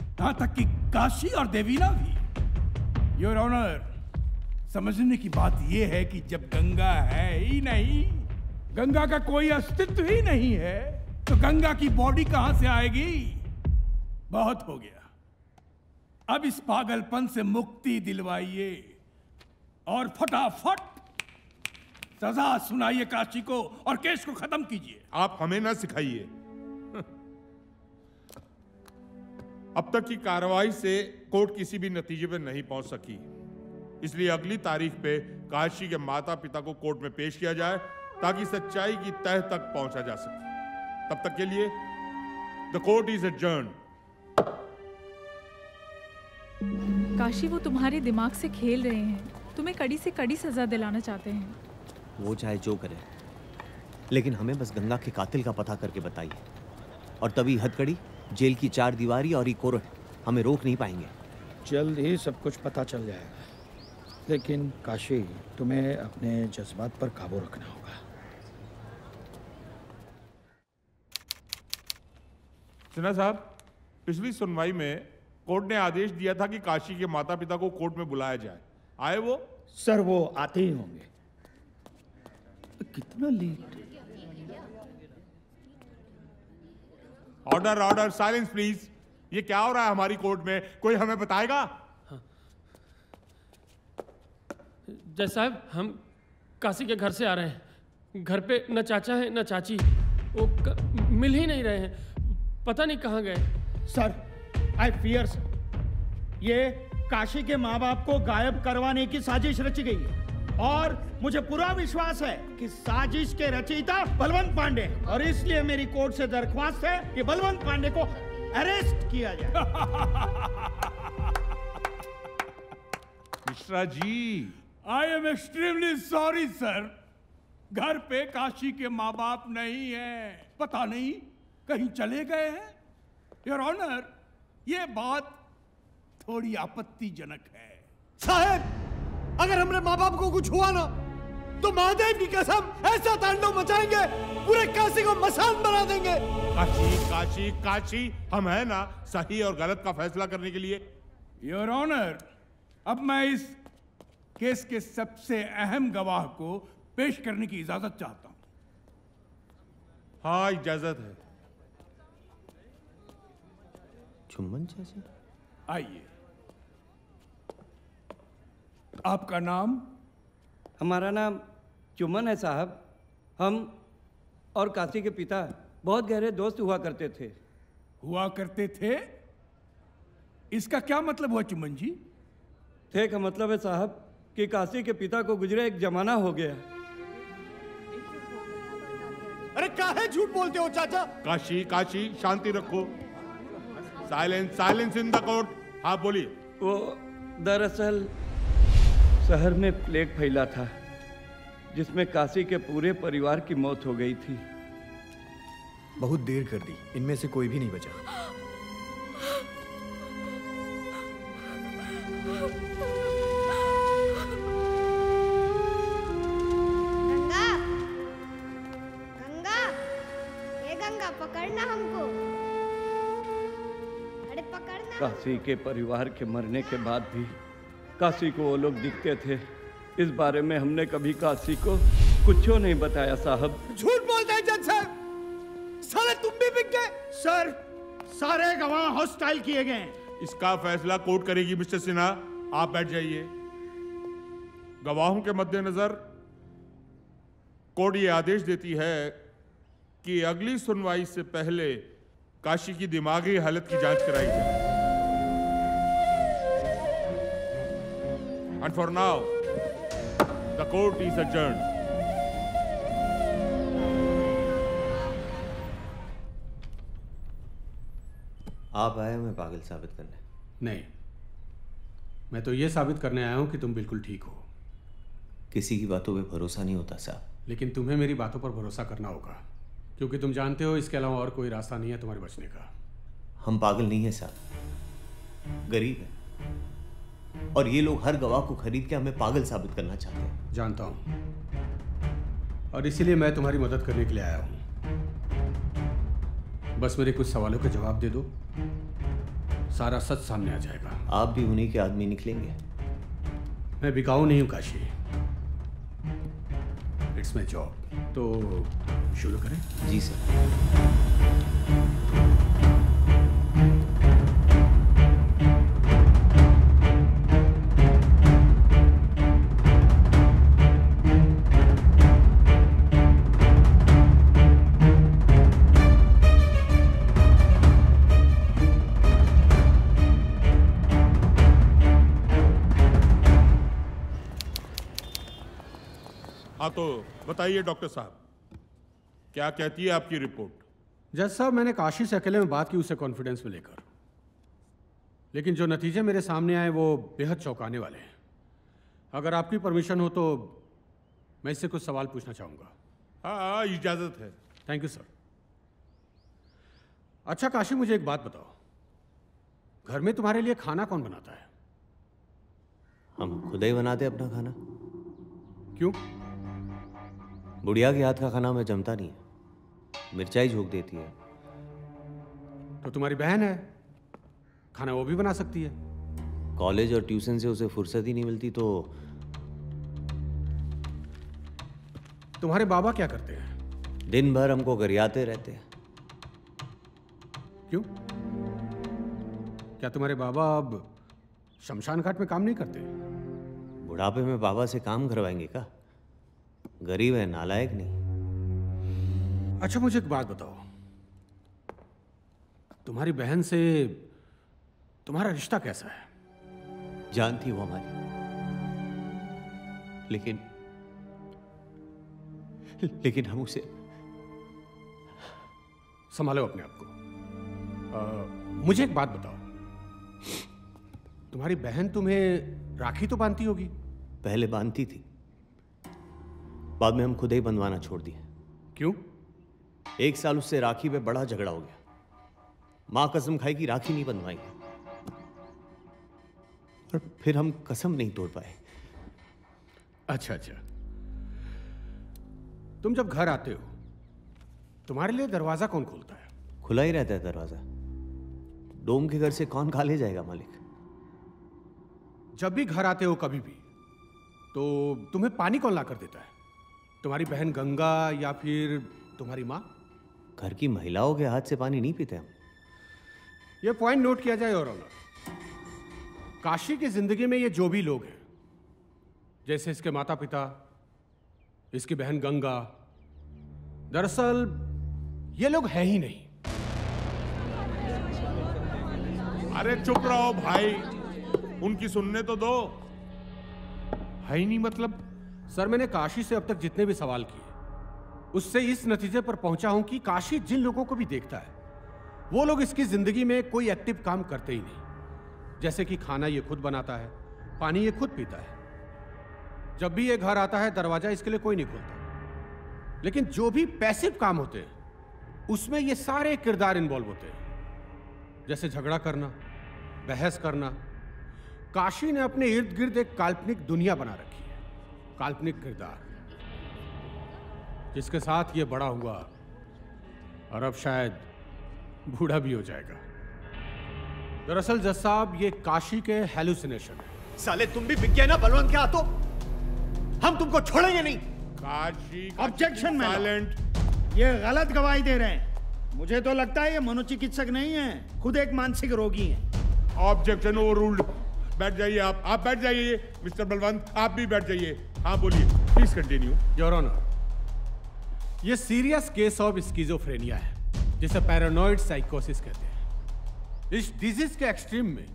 यहां तक कि काशी और देवीना भी। योर ऑनर, समझने की बात यह है कि जब गंगा है ही नहीं, गंगा का कोई अस्तित्व ही नहीं है, तो गंगा की बॉडी कहां से आएगी? बहुत हो गया, अब इस पागलपन से मुक्ति दिलवाइए और फटाफट सजा सुनाइए काशी को और केस को खत्म कीजिए। आप हमें ना सिखाइए। अब तक की कार्रवाई से कोर्ट किसी भी नतीजे पर नहीं पहुंच सकी, इसलिए अगली तारीख पे काशी के माता पिता को कोर्ट में पेश किया जाए ताकि सच्चाई की तह तक पहुंचा जा सके। तब तक के लिए the court is adjourned. Kashi, वो तुम्हारे दिमाग से खेल रहे हैं, तुम्हें कड़ी से कड़ी सजा दिलाना चाहते हैं। वो चाहे जो करे, लेकिन हमें बस गंगा के कातिल का पता करके बताइए, और तभी हथकड़ी, जेल की चार दीवारी और ये कोर्ट हमें रोक नहीं पाएंगे। जल्द ही सब कुछ पता चल जाएगा, लेकिन काशी, तुम्हें अपने जज्बात पर काबू रखना होगा। सिन्हा साहब, पिछली सुनवाई में कोर्ट ने आदेश दिया था कि काशी के माता पिता को कोर्ट में बुलाया जाए। आए वो? सर, वो आते ही होंगे। कितना late. Order order, silence please. ये क्या हो रहा है हमारी कोर्ट में? कोई हमें बताएगा? हाँ। जज साहब, हम काशी के घर से आ रहे हैं। घर पे न चाचा है न चाची, वो मिल ही नहीं रहे हैं, पता नहीं कहाँ गए। सर आई फियर, ये काशी के माँ बाप को गायब करवाने की साजिश रची गई है, और मुझे पूरा विश्वास है कि साजिश के रचयिता बलवंत पांडे, और इसलिए मेरी कोर्ट से दरख्वास्त है कि बलवंत पांडे को अरेस्ट किया जाए। Mishra ji, I am extremely sorry sir, घर पे काशी के माँ बाप नहीं है, पता नहीं कहीं चले गए हैं। योर ऑनर, ये बात थोड़ी आपत्तिजनक है। साहब, अगर हमारे माँ बाप को कुछ हुआ ना, तो महादेव की कसम ऐसा तांडव मचाएंगे, पूरे काशी को मसान बना देंगे। काशी काशी काशी, हम है ना सही और गलत का फैसला करने के लिए। योर ऑनर, अब मैं इस केस के सबसे अहम गवाह को पेश करने की इजाजत चाहता हूं। हाँ, इजाजत है। आइए, आपका नाम? हमारा नाम चुमन है साहब। हम और काशी के पिता बहुत गहरे दोस्त हुआ करते थे। हुआ करते थे, इसका क्या मतलब हुआ चुमन जी? थे का मतलब है साहब कि काशी के पिता को गुजरे एक जमाना हो गया। अरे काहे झूठ बोलते हो चाचा? काशी काशी, शांति रखो। Silence silence in the court. हाँ बोलिए। वो दरअसल शहर में प्लेग फैला था, जिसमें काशी के पूरे परिवार की मौत हो गई थी। बहुत देर कर दी, इनमें से कोई भी नहीं बचा। गंगा, गंगा, ये गंगा पकड़ना हमको। अरे पकड़ना। काशी के परिवार के मरने के बाद भी काशी को वो लोग दिखते थे, इस बारे में हमने कभी काशी को कुछ नहीं बताया साहब। झूठ बोलता है जज साहब, साले तुम भी बिक गए। सर, सारे गवाह हॉस्टाइल किए गए हैं। इसका फैसला कोर्ट करेगी मिस्टर सिन्हा, आप बैठ जाइए। गवाहों के मद्देनजर कोर्ट ये आदेश देती है कि अगली सुनवाई से पहले काशी की दिमागी हालत की जांच कराई जाए। And for now the court is adjourned. आप आए हमें पागल साबित करने? नहीं, मैं तो ये साबित करने आया हूँ कि तुम बिल्कुल ठीक हो। किसी की बातों पे भरोसा नहीं होता साहब। लेकिन तुम्हें मेरी बातों पर भरोसा करना होगा, क्योंकि तुम जानते हो इसके अलावा और कोई रास्ता नहीं है तुम्हारे बचने का। हम पागल नहीं है साहब, गरीब है, और ये लोग हर गवाह को खरीद के हमें पागल साबित करना चाहते हैं। जानता हूँ, और इसीलिए मैं तुम्हारी मदद करने के लिए आया हूँ। बस मेरे कुछ सवालों का जवाब दे दो, सारा सच सामने आ जाएगा। आप भी उन्हीं के आदमी निकलेंगे। मैं बिकाऊ नहीं हूँ काशी, इट्स माय जॉब। तो शुरू करें? जी तो बताइए डॉक्टर साहब, क्या कहती है आपकी रिपोर्ट? जज साहब, मैंने काशी से अकेले में बात की, उसे कॉन्फिडेंस में लेकर, लेकिन जो नतीजे मेरे सामने आए वो बेहद चौंकाने वाले हैं। अगर आपकी परमिशन हो तो मैं इससे कुछ सवाल पूछना चाहूँगा। हाँ, इजाज़त है। Thank you sir. अच्छा काशी, मुझे एक बात बताओ, घर में तुम्हारे लिए खाना कौन बनाता है? हम खुद ही बनाते अपना खाना। क्यों? बुढ़िया के हाथ का खाना मैं जमता नहीं है, मिर्चाई झोंक देती है। तो तुम्हारी बहन है, खाना वो भी बना सकती है। कॉलेज और ट्यूशन से उसे फुर्सत ही नहीं मिलती। तो तुम्हारे बाबा क्या करते हैं? दिन भर हमको गरियाते रहते हैं। क्यों? क्या तुम्हारे बाबा अब शमशान घाट में काम नहीं करते? बुढ़ापे में बाबा से काम करवाएंगे क्या? गरीब है, नालायक नहीं। अच्छा मुझे एक बात बताओ, तुम्हारी बहन से तुम्हारा रिश्ता कैसा है? जान थी वो हमारी, लेकिन हम उसे संभालो अपने आप को। मुझे एक बात बताओ, तुम्हारी बहन तुम्हें राखी तो बांधती होगी? पहले बांधती थी, बाद में हम खुद ही बंधवाना छोड़ दिए। क्यों? एक साल उससे राखी पे बड़ा झगड़ा हो गया। माँ कसम खाई कि राखी नहीं बंधवाएंगे, और फिर हम कसम नहीं तोड़ पाए। अच्छा, तुम जब घर आते हो तुम्हारे लिए दरवाजा कौन खोलता है? खुला ही रहता है दरवाजा, डोम के घर से कौन खा ले जाएगा मालिक। जब भी घर आते हो कभी भी, तो तुम्हें पानी कौन ला कर देता है? तुम्हारी बहन गंगा या फिर तुम्हारी माँ? घर की महिलाओं के हाथ से पानी नहीं पीते हम। यह पॉइंट नोट किया जाए और ऑनर, काशी की जिंदगी में ये जो भी लोग हैं, जैसे इसके माता पिता, इसकी बहन गंगा, दरअसल ये लोग हैं ही नहीं। अरे चुप रहो भाई, उनकी सुनने तो दो। है ही नहीं मतलब? सर मैंने काशी से अब तक जितने भी सवाल किए, उससे इस नतीजे पर पहुंचा हूं कि काशी जिन लोगों को भी देखता है वो लोग इसकी जिंदगी में कोई एक्टिव काम करते ही नहीं। जैसे कि खाना ये खुद बनाता है, पानी ये खुद पीता है, जब भी ये घर आता है दरवाजा इसके लिए कोई नहीं खोलता। लेकिन जो भी पैसिव काम होते हैं उसमें ये सारे किरदार इन्वॉल्व होते हैं, जैसे झगड़ा करना, बहस करना। काशी ने अपने इर्द गिर्द एक काल्पनिक दुनिया बना रखी है, काल्पनिक किरदार, जिसके साथ ये बड़ा हुआ और अब शायद बूढ़ा भी हो जाएगा। दरअसल जज साहब, ये काशी के हैलुसिनेशन है। साले तुम भी बिक गए ना बलवंत के हाथों, हम तुमको छोड़ेंगे नहीं। Kashi objection silent. ये गलत गवाही दे रहे हैं, मुझे तो लगता है ये मनोचिकित्सक नहीं है, खुद एक मानसिक रोगी है। Objection overruled. बैठ जाइए आप, बैठ जाइए मिस्टर बलवंत, आप भी बैठ जाइए। हाँ बोलिए, प्लीज कंटिन्यू योर ऑनर। ये सीरियस केस ऑफ स्किजोफ्रेनिया है, जिसे पैरानॉइड साइकोसिस कहते हैं। इस डिजीज के एक्सट्रीम में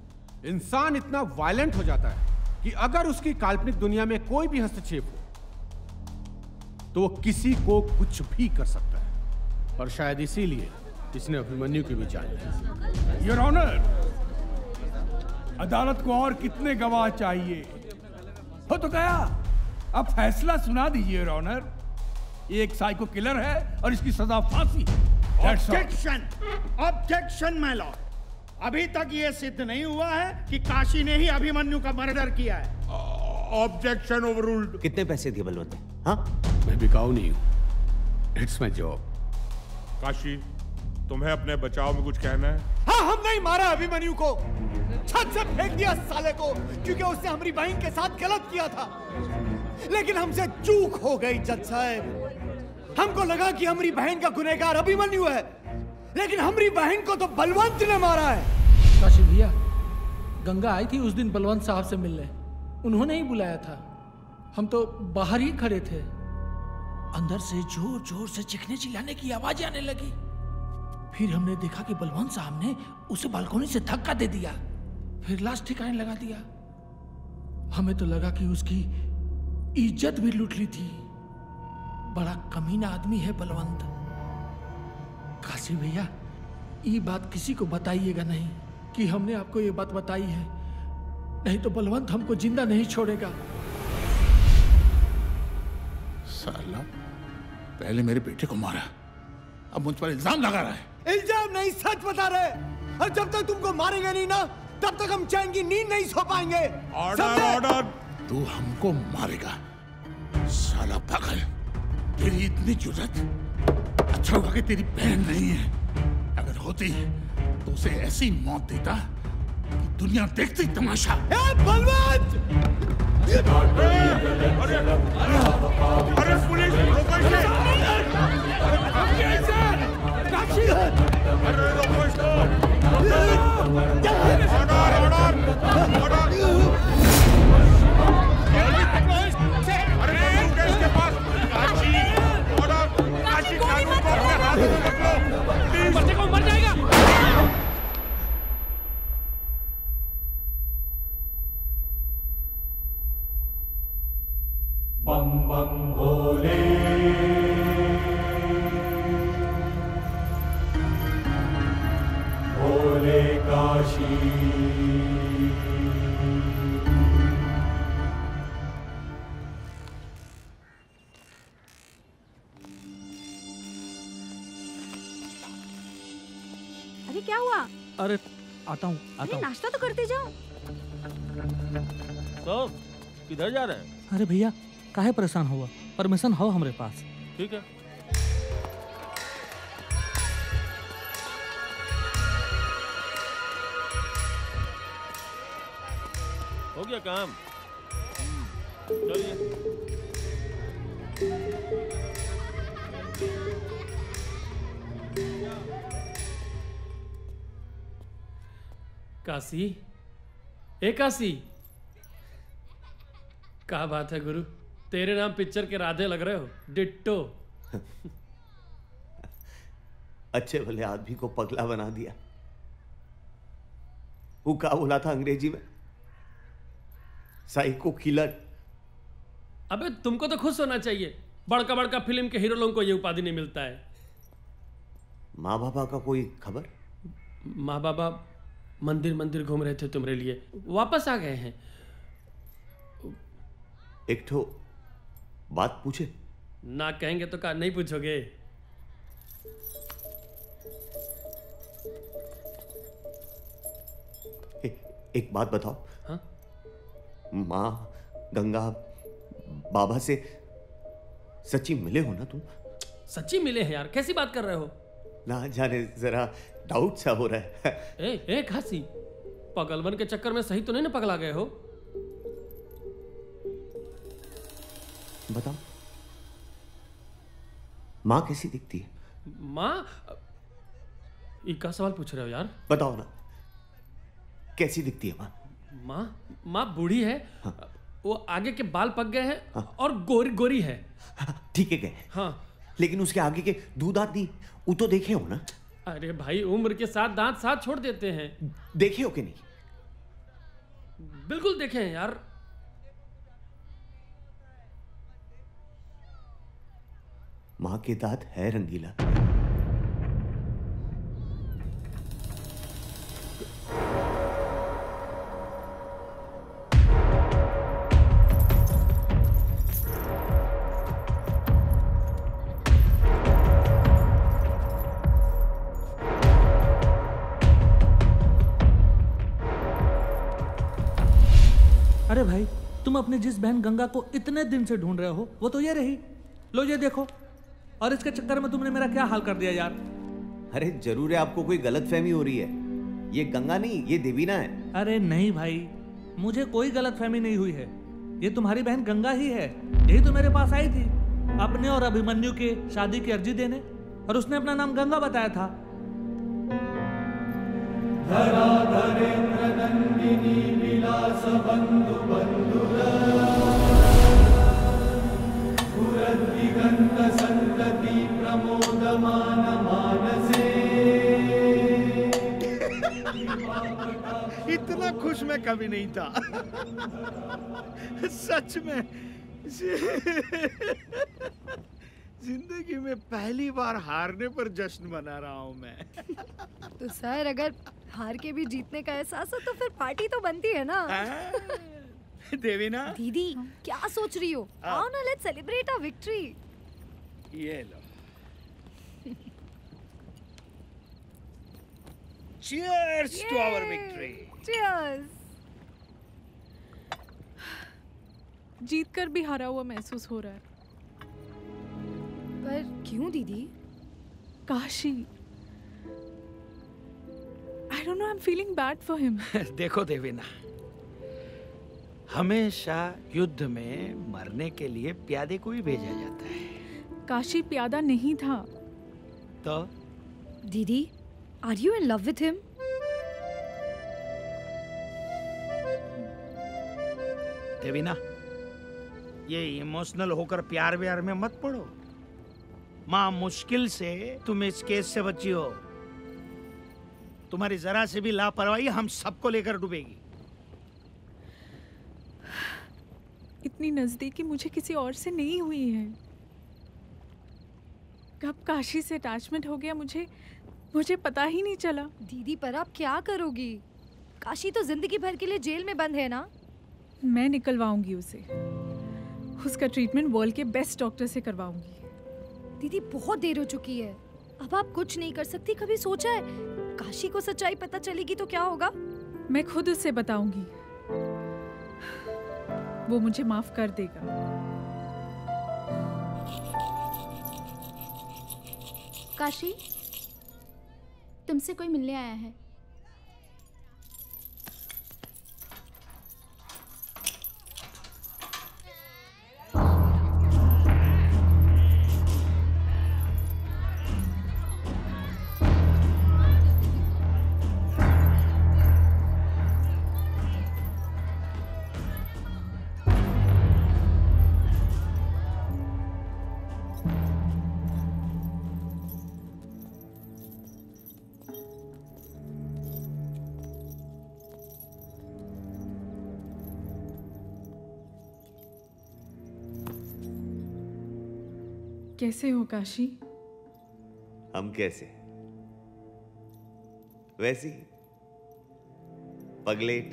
इंसान इतना वायलेंट हो जाता है कि अगर उसकी काल्पनिक दुनिया में कोई भी हस्तक्षेप हो तो वो किसी को कुछ भी कर सकता है, और शायद इसीलिए इसने अभिमन्यु की भी जान ली। योर ऑनर, अदालत को और कितने गवाह चाहिए? हो तो गया, अब फैसला सुना दीजिए योर ऑनर। एक साइको किलर है और इसकी सजा फांसी है। Objection, objection my lord. अभी तक यह सिद्ध नहीं हुआ है कि काशी ने ही अभिमन्यु का मर्डर किया है। Objection overruled. कितने पैसे दिए बलवंत? हाँ, मैं बिकाऊ नहीं हूँ, इट्स माय जॉब। काशी, तुम्हें अपने बचाव में कुछ कहना है? हाँ, हम नहीं मारा अभिमन्यु को, छत से फेंक दिया साले को, क्योंकि उसने हमारी बहन के साथ गलत किया था। लेकिन हमसे चूक हो गई जज साहब, हमको लगा कि हमारी बहन का गुनहगार अभिमन्यु है, लेकिन हमारी बहन को तो बलवंत ने मारा है। काशी भैया, गंगा आई थी उस दिन बलवंत साहब से मिलने, उन्होंने ही बुलाया था, हम तो बाहर ही खड़े थे। अंदर से जोर जोर से चीखने चिल्लाने की आवाज आने लगी, फिर हमने देखा कि बलवंत साहब ने उसे बालकोनी से धक्का दे दिया, फिर लाश ठिकाने लगा दिया। हमें तो लगा कि उसकी इज्जत भी लूट ली थी। बड़ा कमीना आदमी है बलवंत। काशी भैया, ये बात किसी को बताइएगा नहीं कि हमने आपको ये बात बताई है, नहीं तो बलवंत हमको जिंदा नहीं छोड़ेगा। साला पहले मेरे बेटे को मारा, अब मुझ पर इल्जाम लगा रहा है। इल्जाम नहीं, सच बता रहे। और जब तक तुमको मारेंगे नहीं ना, तब तक हम चैन की नींद नहीं सो पाएंगे। Order, order. तू हमको मारेगा साला पागल, तेरी इतनी जुर्रत! अच्छा हुआ कि तेरी बहन नहीं है, अगर होती तो उसे ऐसी मौत देता कि दुनिया देखती तमाशा। बलवंत! अरे पुलिस रोको इसे! अरे रोको इसको! Order, order, order! अरे इसके पास बच्चे को मर जाएगा। बम बम भोले, भोले काशी। क्या हुआ? अरे आता हूँ, आता हूँ। नाश्ता तो करते जाओ। तो किधर जा रहे हैं? अरे भैया, काहे परेशान हुआ, परमिशन हो हमारे पास। ठीक है। हो गया काम, चलिए। काशी, ए काशी, क्या बात है गुरु, तेरे नाम पिक्चर के राधे लग रहे हो, डिट्टो। अच्छे भले आदमी को पगला बना दिया। वो क्या बोला था अंग्रेजी में? Psycho killer. अबे तुमको तो खुश होना चाहिए, बड़का बड़का फिल्म के हीरो लोगों को ये उपाधि नहीं मिलता है। माँ बाबा का कोई खबर? माँ बाबा मंदिर मंदिर घूम रहे थे तुम्हारे लिए, वापस आ गए हैं। एक ठो बात पूछे ना? कहेंगे तो क्या नहीं पूछोगे? एक बात बताओ, हाँ? माँ गंगा बाबा से सच्ची मिले हो ना तुम? सच्ची मिले हैं यार, कैसी बात कर रहे हो? ना जाने जरा डाउट सा हो रहा है। ए काशी, पागलवन के चक्कर में सही तो नहीं ना पगला गए हो? बताओ माँ कैसी दिखती है? माँ इक्का सवाल पूछ रहे हो यार, बताओ ना कैसी दिखती है माँ? माँ बूढ़ी है, हाँ। वो आगे के बाल पक गए हैं, हाँ। और गोरी है, ठीक है गए, हाँ, लेकिन उसके आगे के दो दांत नहीं, वो तो देखे हो ना? अरे भाई उम्र के साथ दांत साथ छोड़ देते हैं। देखे हो कि नहीं? बिल्कुल देखे हैं यार। माँ के दांत है रंगीला। अरे भाई तुम अपनी जिस बहन गंगा को इतने दिन से ढूंढ रहे हो वो तो ये रही। लो ये देखो, और इसके चक्कर में तुमने मेरा क्या हाल कर दिया यार। अरे जरूर है, आपको कोई गलतफहमी हो रही है। ये गंगा नहीं, ये देवीना है। अरे नहीं भाई, मुझे कोई गलतफहमी नहीं हुई है। ये तुम्हारी बहन गंगा ही है, यही तो मेरे पास आई थी अपने और अभिमन्यु के शादी की अर्जी देने, और उसने अपना नाम गंगा बताया था। इतना खुश मैं कभी नहीं था। सच में जिंदगी में पहली बार हारने पर जश्न मना रहा हूँ मैं। तो सर अगर हार के भी जीतने का एहसास हो तो फिर पार्टी तो बनती है ना। देवीना दीदी क्या सोच रही हो, आओ ना लेट्स सेलिब्रेट आवर विक्ट्री। ये लो। Cheers to our victory. Cheers. जीत कर भी हारा हुआ महसूस हो रहा है। पर क्यों दीदी? Kashi I don't know, I'm feeling bad for him. देखो देवीना, हमेशा युद्ध में मरने के लिए प्यादे को ही भेजा जाता है। काशी प्यादा नहीं था। तो दीदी Are you in love with him? Devina, ये इमोशनल होकर प्यार व्यार में मत पड़ो। माँ मुश्किल से तुम इस केस से बची हो। तुम्हारी जरा से भी लापरवाही हम सबको लेकर डूबेगी। इतनी नजदीकी मुझे किसी और से नहीं हुई है। अब काशी से अटैचमेंट हो गया, मुझे पता ही नहीं चला। दीदी पर आप क्या करोगी? काशी तो जिंदगी भर के लिए जेल में बंद है ना। मैं निकलवाऊंगी उसे, उसका ट्रीटमेंट वर्ल्ड के बेस्ट डॉक्टर से करवाऊंगी। दीदी बहुत देर हो चुकी है, अब आप कुछ नहीं कर सकती। कभी सोचा है काशी को सच्चाई पता चलेगी तो क्या होगा? मैं खुद उससे बताऊंगी, वो मुझे माफ कर देगा। काशी तुमसे कोई मिलने आया है। कैसे हो काशी? हम कैसे, वैसी पगलेट।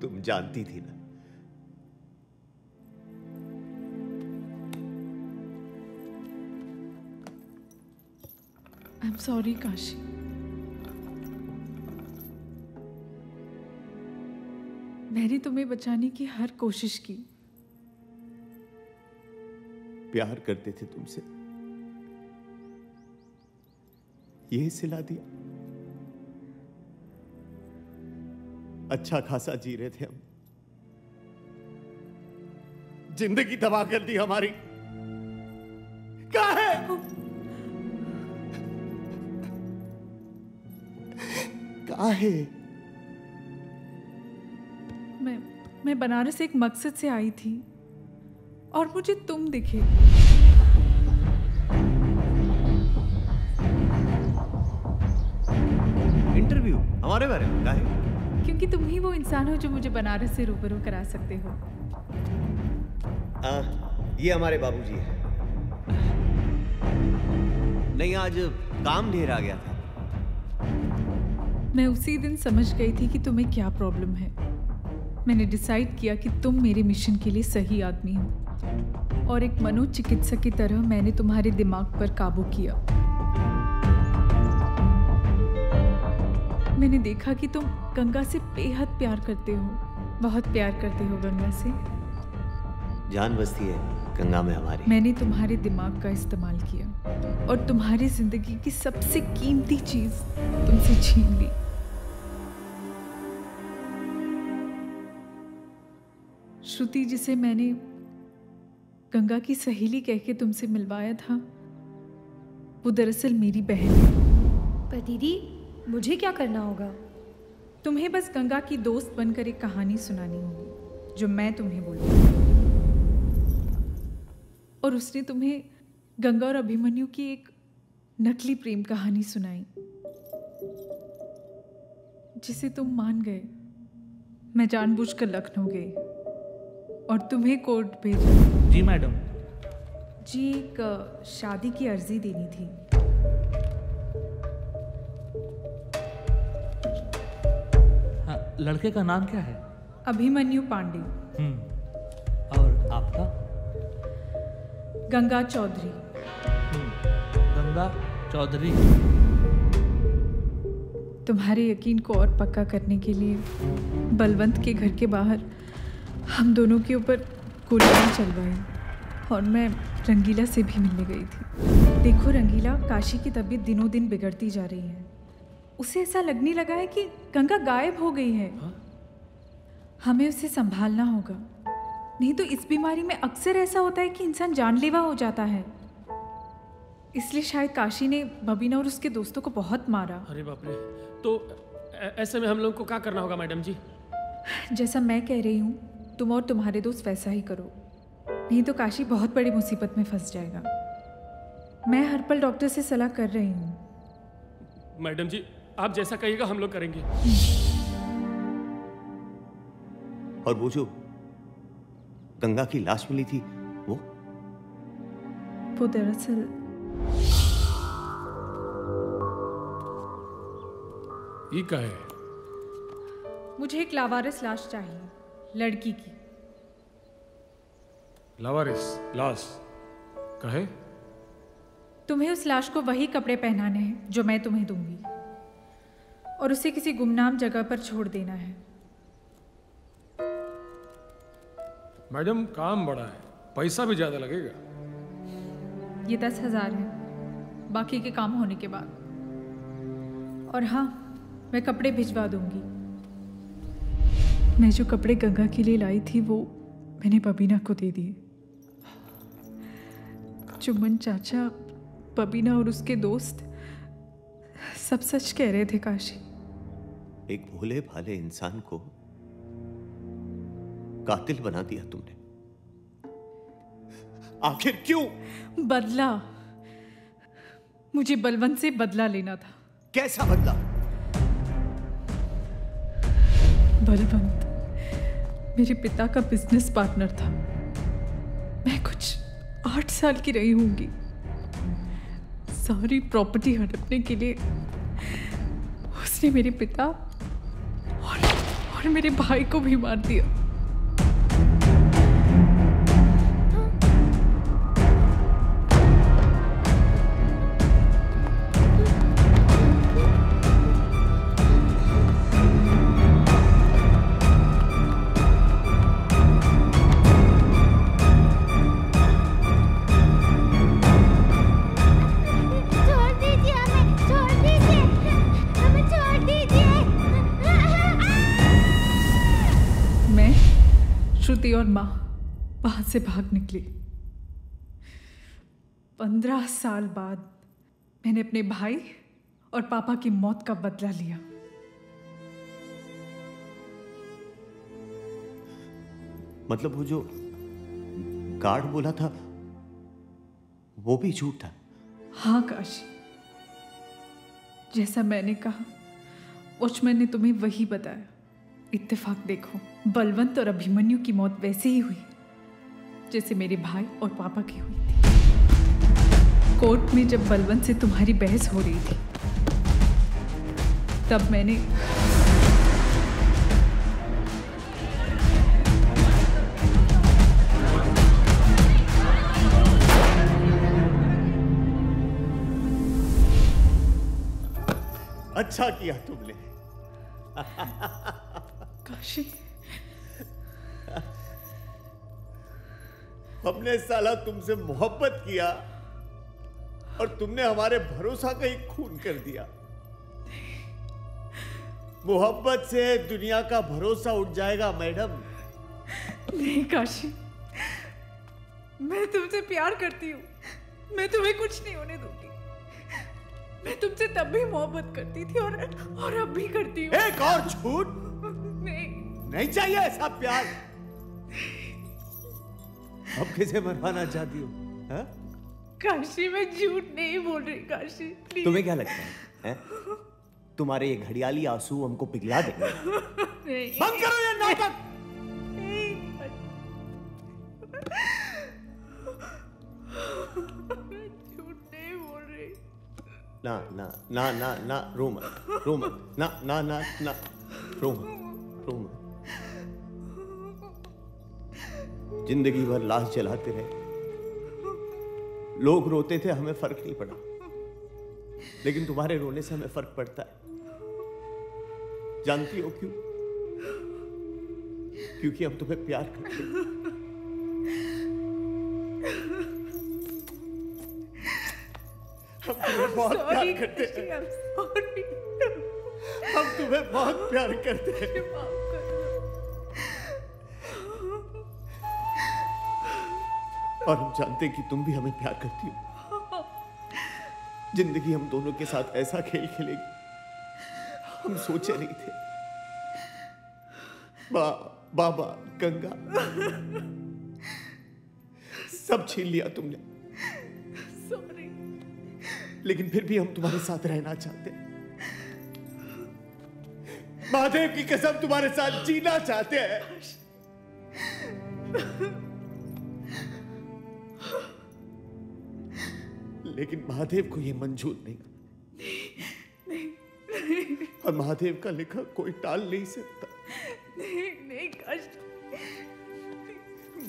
तुम जानती थी ना। I am sorry Kashi. मैंने तुम्हें बचाने की हर कोशिश की। प्यार करते थे तुमसे, यही सिला दिया। अच्छा खासा जी रहे थे हम, जिंदगी तबाह कर दी हमारी। क्या है? क्या है? मैं बनारस एक मकसद से आई थी और मुझे तुम दिखे। इंटरव्यू हमारे बारे में क्या है? क्योंकि तुम ही वो इंसान हो जो मुझे बनारस से रूबरू करा सकते हो। ये हमारे बाबूजी है। नहीं, आज काम ढेर आ गया था। मैं उसी दिन समझ गई थी कि तुम्हें क्या प्रॉब्लम है। मैंने डिसाइड किया कि तुम मेरे मिशन के लिए सही आदमी हो और एक मनोचिकित्सक की तरह मैंने तुम्हारे दिमाग पर काबू किया। मैंने देखा कि तुम गंगा से बेहद प्यार करते हो, बहुत प्यार करते हो गंगा से। जान बसती है गंगा में हमारी। मैंने तुम्हारे दिमाग का इस्तेमाल किया और तुम्हारी जिंदगी की सबसे कीमती चीज तुमसे छीन ली। श्रुति, जिसे मैंने गंगा की सहेली कह के तुमसे मिलवाया था, वो दरअसल मेरी बहन है। पर दीदी, मुझे क्या करना होगा? तुम्हें बस गंगा की दोस्त बनकर एक कहानी सुनानी होगी जो मैं तुम्हें बोलूँगी। और उसने तुम्हें गंगा और अभिमन्यु की एक नकली प्रेम कहानी सुनाई जिसे तुम मान गए। मैं जानबूझकर लखनऊ गई और तुम्हें कोर्ट भेजा। जी मैडम। जी, एक शादी की अर्जी देनी थी। हाँ, लड़के का नाम क्या है? अभिमन्यु पांडे। और आपका? गंगा चौधरी। गंगा चौधरी। तुम्हारे यकीन को और पक्का करने के लिए बलवंत के घर के बाहर हम दोनों के ऊपर गोलियां चलवाई और मैं रंगीला से भी मिलने गई थी। देखो रंगीला, काशी की तबीयत दिनों दिन बिगड़ती जा रही है। उसे ऐसा लगने लगा है कि गंगा गायब हो गई है। हमें उसे संभालना होगा, नहीं तो इस बीमारी में अक्सर ऐसा होता है कि इंसान जानलेवा हो जाता है। इसलिए शायद काशी ने बबीना और उसके दोस्तों को बहुत मारा। अरे बाप रे, तो ऐसे में हम लोगों को क्या करना होगा मैडम जी? जैसा मैं कह रही हूँ, तुम और तुम्हारे दोस्त वैसा ही करो, नहीं तो काशी बहुत बड़ी मुसीबत में फंस जाएगा। मैं हर पल डॉक्टर से सलाह कर रही हूँ। मैडम जी, आप जैसा कहिएगा हम लोग करेंगे। और बूझो, गंगा की लाश मिली थी, वो दरअसल ये क्या है? मुझे एक लावारिस लाश चाहिए, लड़की की। लावारिस लाश क्या है? तुम्हें उस लाश को वही कपड़े पहनाने हैं जो मैं तुम्हें दूंगी और उसे किसी गुमनाम जगह पर छोड़ देना है। मैडम, काम बड़ा है, पैसा भी ज्यादा लगेगा। ये 10,000 है, बाकी के काम होने के बाद। और हाँ, मैं कपड़े भिजवा दूंगी। मैं जो कपड़े गंगा के लिए लाई थी वो मैंने बबीना को दे दिए। चुमन चाचा, बबीना और उसके दोस्त सब सच कह रहे थे काशी। एक भोले भाले इंसान को कातिल बना दिया तुमने। आखिर क्यों? बदला। मुझे बलवंत से बदला लेना था। कैसा बदला? बलवंत मेरे पिता का बिजनेस पार्टनर था। मैं कुछ 8 साल की रही होंगी। सारी प्रॉपर्टी हड़पने के लिए उसने मेरे पिता और मेरे भाई को भी मार दिया। शक्ति और माँ वहाँ से भाग निकली। 15 साल बाद मैंने अपने भाई और पापा की मौत का बदला लिया। मतलब वो जो गार्ड बोला था वो भी झूठ था? हाँ काशी, जैसा मैंने कहा वॉचमैन ने तुम्हें वही बताया। इत्तेफाक देखो, बलवंत और अभिमन्यु की मौत वैसे ही हुई जैसे मेरे भाई और पापा की हुई थी। कोर्ट में जब बलवंत से तुम्हारी बहस हो रही थी तब मैंने अच्छा किया तुमने। काशी, हमने साला तुमसे मोहब्बत किया और तुमने हमारे भरोसा का ही खून कर दिया। मोहब्बत से दुनिया का भरोसा उठ जाएगा मैडम। नहीं काशी, मैं तुमसे प्यार करती हूँ, मैं तुम्हें कुछ नहीं होने दूंगी। मैं तुमसे तब भी मोहब्बत करती थी और अब भी करती हूँ। एक और झूठ। नहीं, नहीं चाहिए ऐसा प्यार। अब किसे मरवाना चाहती हो? हाँ? काशी, मैं झूठ नहीं बोल रही काशी। तुम्हें क्या लगता है, तुम्हारे ये घड़ियाली आंसू हमको पिघला देंगे? बंद करो ये नाटक। ना ना ना ना ना, रो मत ना ना ना ना, रो मत। जिंदगी भर लाश जलाते रहे, लोग रोते थे, हमें फर्क नहीं पड़ा, लेकिन तुम्हारे रोने से हमें फर्क पड़ता है। जानती हो क्यों? क्योंकि हम तुम्हें प्यार करते हैं। हम तुम्हें बहुत प्यार करते हैं। और हम जानते हैं कि तुम भी हमें प्यार करती हो। जिंदगी हम दोनों के साथ ऐसा खेल खेलेगी, हम सोचे नहीं थे। बाबा, गंगा, सब छीन लिया तुमने, लेकिन फिर भी हम तुम्हारे साथ रहना चाहते हैं। महादेव की कसम, तुम्हारे साथ जीना चाहते हैं। लेकिन महादेव को यह मंजूर नहीं, और महादेव का लिखा कोई टाल नहीं सकता। नहीं काशी,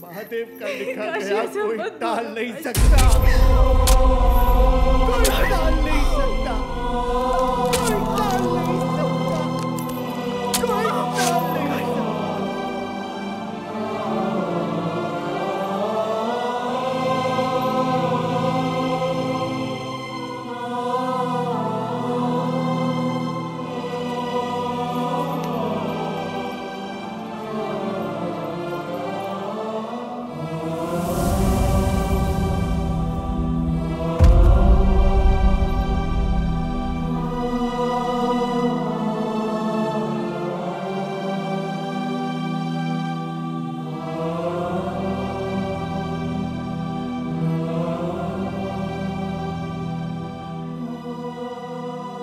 महादेव का लिखा गया कोई टाल नहीं सकता।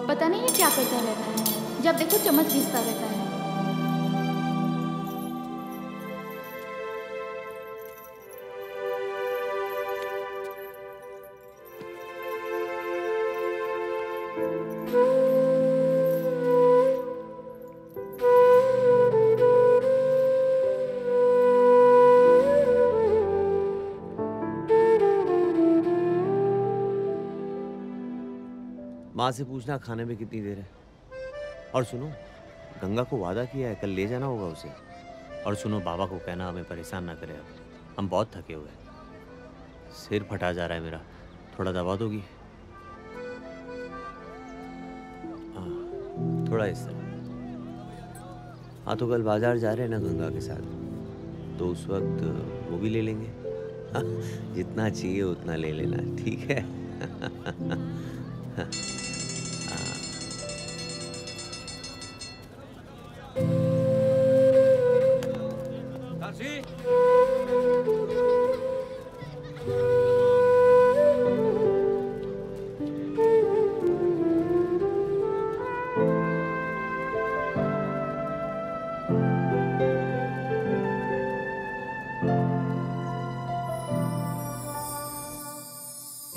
पता नहीं क्या करता रहता है, जब देखो चम्मच घिसता रहता है। माँ से पूछना खाने में कितनी देर है। और सुनो, गंगा को वादा किया है, कल ले जाना होगा उसे। और सुनो, बाबा को कहना हमें परेशान ना करे, अब हम बहुत थके हुए हैं। सिर फटा जा रहा है मेरा, थोड़ा दबा दोगी? हाँ, थोड़ा इस तरह। हाँ, तो कल बाजार जा रहे हैं ना गंगा के साथ, तो उस वक्त वो भी ले लेंगे। जितना चाहिए उतना ले लेना, ठीक है।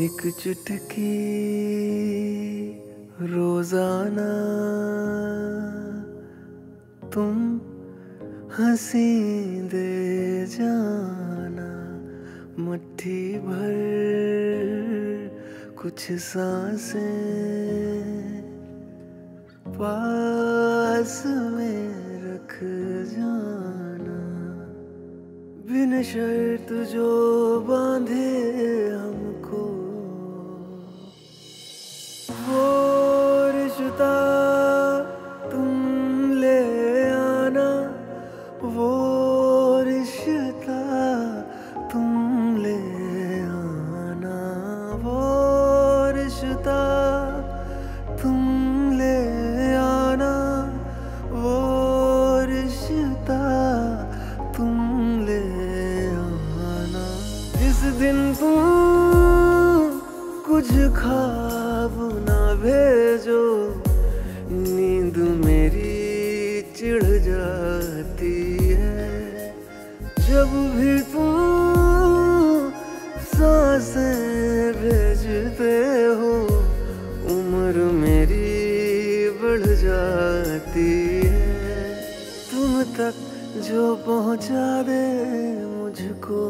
एक चुटकी रोजाना तुम हंसी दे जाना, मुट्ठी भर कुछ सांसें पास में रख जाना, बिन शर्त जो बांधे हमको जो पहुंचा दे मुझको।